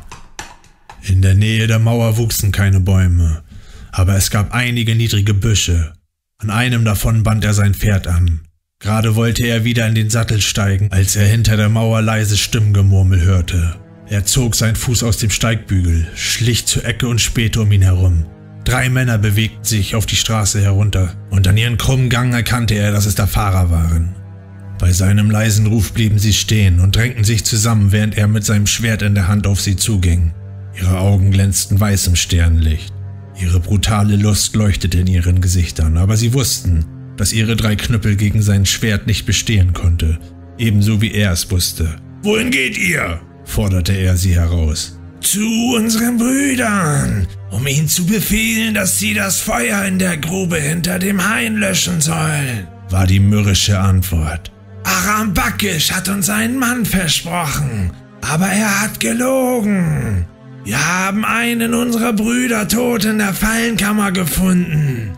In der Nähe der Mauer wuchsen keine Bäume, aber es gab einige niedrige Büsche. An einem davon band er sein Pferd an. Gerade wollte er wieder in den Sattel steigen, als er hinter der Mauer leises Stimmengemurmel hörte. Er zog seinen Fuß aus dem Steigbügel, schlich zur Ecke und spähte um ihn herum. Drei Männer bewegten sich auf die Straße herunter, und an ihren krummen Gang erkannte er, dass es Dafar waren. Bei seinem leisen Ruf blieben sie stehen und drängten sich zusammen, während er mit seinem Schwert in der Hand auf sie zuging. Ihre Augen glänzten weiß im Sternenlicht. Ihre brutale Lust leuchtete in ihren Gesichtern, aber sie wussten, dass ihre drei Knüppel gegen sein Schwert nicht bestehen konnte, ebenso wie er es wusste. »Wohin geht ihr?« forderte er sie heraus. »Zu unseren Brüdern, um ihnen zu befehlen, dass sie das Feuer in der Grube hinter dem Hain löschen sollen«, war die mürrische Antwort. »Aram Bakisch hat uns einen Mann versprochen, aber er hat gelogen. Wir haben einen unserer Brüder tot in der Fallenkammer gefunden.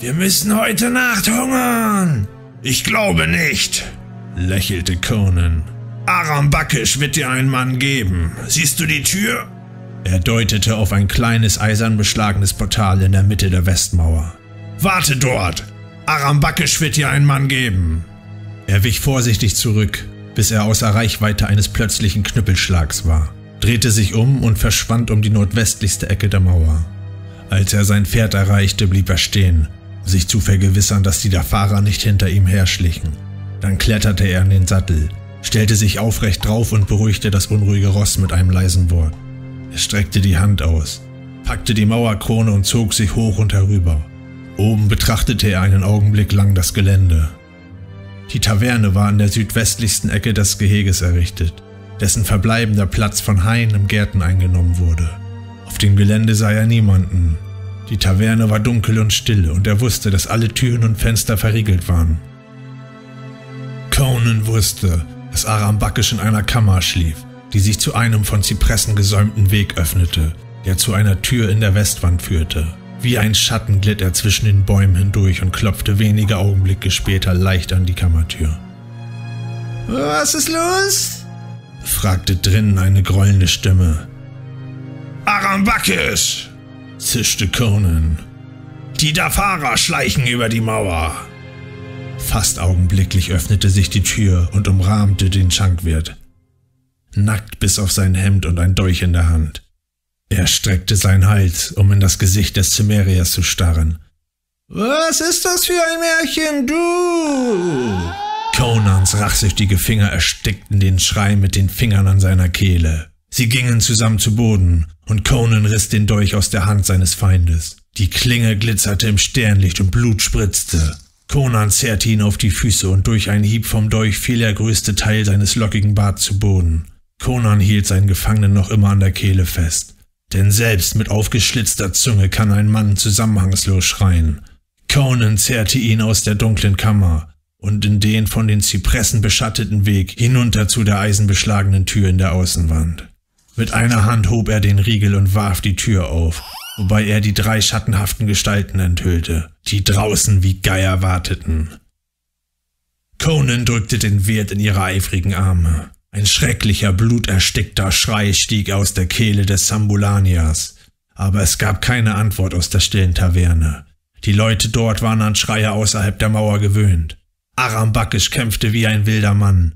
Wir müssen heute Nacht hungern.« »Ich glaube nicht«, lächelte Conan. »Aram Bakisch wird dir einen Mann geben. Siehst du die Tür?« Er deutete auf ein kleines, eisern beschlagenes Portal in der Mitte der Westmauer. »Warte dort! Aram Bakisch wird dir einen Mann geben!« Er wich vorsichtig zurück, bis er außer Reichweite eines plötzlichen Knüppelschlags war, drehte sich um und verschwand um die nordwestlichste Ecke der Mauer. Als er sein Pferd erreichte, blieb er stehen, um sich zu vergewissern, dass die Dafarer nicht hinter ihm herschlichen. Dann kletterte er in den Sattel, stellte sich aufrecht drauf und beruhigte das unruhige Ross mit einem leisen Wort. Er streckte die Hand aus, packte die Mauerkrone und zog sich hoch und herüber. Oben betrachtete er einen Augenblick lang das Gelände. Die Taverne war an der südwestlichsten Ecke des Geheges errichtet, dessen verbleibender Platz von Haien im Gärten eingenommen wurde. Auf dem Gelände sah er niemanden. Die Taverne war dunkel und still, und er wusste, dass alle Türen und Fenster verriegelt waren. Conan wusste, dass Aram Bakisch in einer Kammer schlief, die sich zu einem von Zypressen gesäumten Weg öffnete, der zu einer Tür in der Westwand führte. Wie ein Schatten glitt er zwischen den Bäumen hindurch und klopfte wenige Augenblicke später leicht an die Kammertür. »Was ist los?« fragte drinnen eine grollende Stimme. »Aram Bakisch«, zischte Conan. »Die Dafarer schleichen über die Mauer.« Fast augenblicklich öffnete sich die Tür und umrahmte den Schankwirt, nackt bis auf sein Hemd und ein Dolch in der Hand. Er streckte seinen Hals, um in das Gesicht des Cimmeriers zu starren. Was ist das für ein Märchen, du? Conans rachsüchtige Finger erstickten den Schrei mit den Fingern an seiner Kehle. Sie gingen zusammen zu Boden, und Conan riss den Dolch aus der Hand seines Feindes. Die Klinge glitzerte im Sternlicht und Blut spritzte. Conan zerrte ihn auf die Füße, und durch einen Hieb vom Dolch fiel der größte Teil seines lockigen Barts zu Boden. Conan hielt seinen Gefangenen noch immer an der Kehle fest. Denn selbst mit aufgeschlitzter Zunge kann ein Mann zusammenhangslos schreien. Conan zerrte ihn aus der dunklen Kammer und in den von den Zypressen beschatteten Weg hinunter zu der eisenbeschlagenen Tür in der Außenwand. Mit einer Hand hob er den Riegel und warf die Tür auf, wobei er die drei schattenhaften Gestalten enthüllte, die draußen wie Geier warteten. Conan drückte den Wirt in ihre eifrigen Arme. Ein schrecklicher, bluterstickter Schrei stieg aus der Kehle des Zambulaniers, aber es gab keine Antwort aus der stillen Taverne. Die Leute dort waren an Schreie außerhalb der Mauer gewöhnt. Aram Bakisch kämpfte wie ein wilder Mann.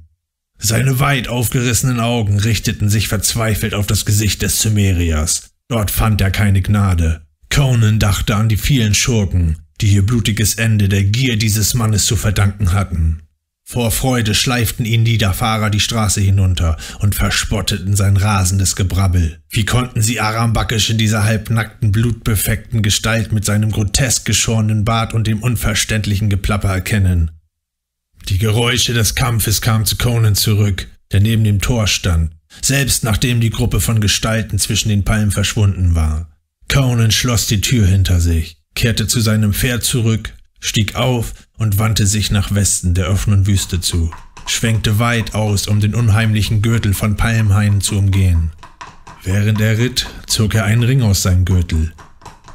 Seine weit aufgerissenen Augen richteten sich verzweifelt auf das Gesicht des Zymeriers. Dort fand er keine Gnade. Conan dachte an die vielen Schurken, die ihr blutiges Ende der Gier dieses Mannes zu verdanken hatten. Vor Freude schleiften ihn die Dafarer die Straße hinunter und verspotteten sein rasendes Gebrabbel. Wie konnten sie Aram Bakisch in dieser halbnackten, blutbefleckten Gestalt mit seinem grotesk geschorenen Bart und dem unverständlichen Geplapper erkennen? Die Geräusche des Kampfes kamen zu Conan zurück, der neben dem Tor stand, selbst nachdem die Gruppe von Gestalten zwischen den Palmen verschwunden war. Conan schloss die Tür hinter sich, kehrte zu seinem Pferd zurück, stieg auf und wandte sich nach Westen der offenen Wüste zu, schwenkte weit aus, um den unheimlichen Gürtel von Palmhainen zu umgehen. Während er ritt, zog er einen Ring aus seinem Gürtel,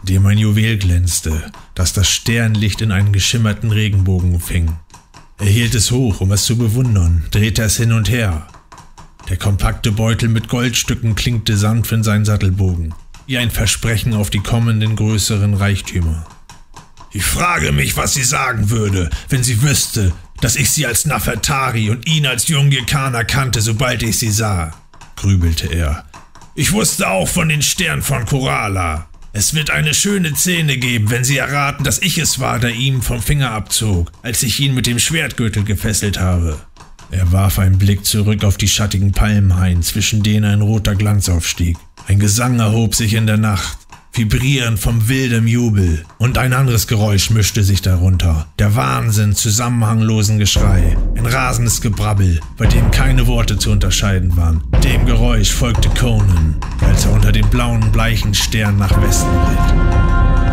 dem ein Juwel glänzte, das das Sternlicht in einen geschimmerten Regenbogen fing. Er hielt es hoch, um es zu bewundern, drehte es hin und her. Der kompakte Beutel mit Goldstücken klingte sanft in seinen Sattelbogen, wie ein Versprechen auf die kommenden größeren Reichtümer. Ich frage mich, was sie sagen würde, wenn sie wüsste, dass ich sie als Nafertari und ihn als Jungir Khan erkannte, sobald ich sie sah, grübelte er. Ich wusste auch von den Sternen von Kosala. Es wird eine schöne Szene geben, wenn sie erraten, dass ich es war, der ihm vom Finger abzog, als ich ihn mit dem Schwertgürtel gefesselt habe. Er warf einen Blick zurück auf die schattigen Palmhainen, zwischen denen ein roter Glanz aufstieg. Ein Gesang erhob sich in der Nacht, vibrierend vom wilden Jubel, und ein anderes Geräusch mischte sich darunter. Der Wahnsinn zusammenhanglosen Geschrei, ein rasendes Gebrabbel, bei dem keine Worte zu unterscheiden waren. Dem Geräusch folgte Conan, als er unter dem blauen, bleichen Stern nach Westen ritt.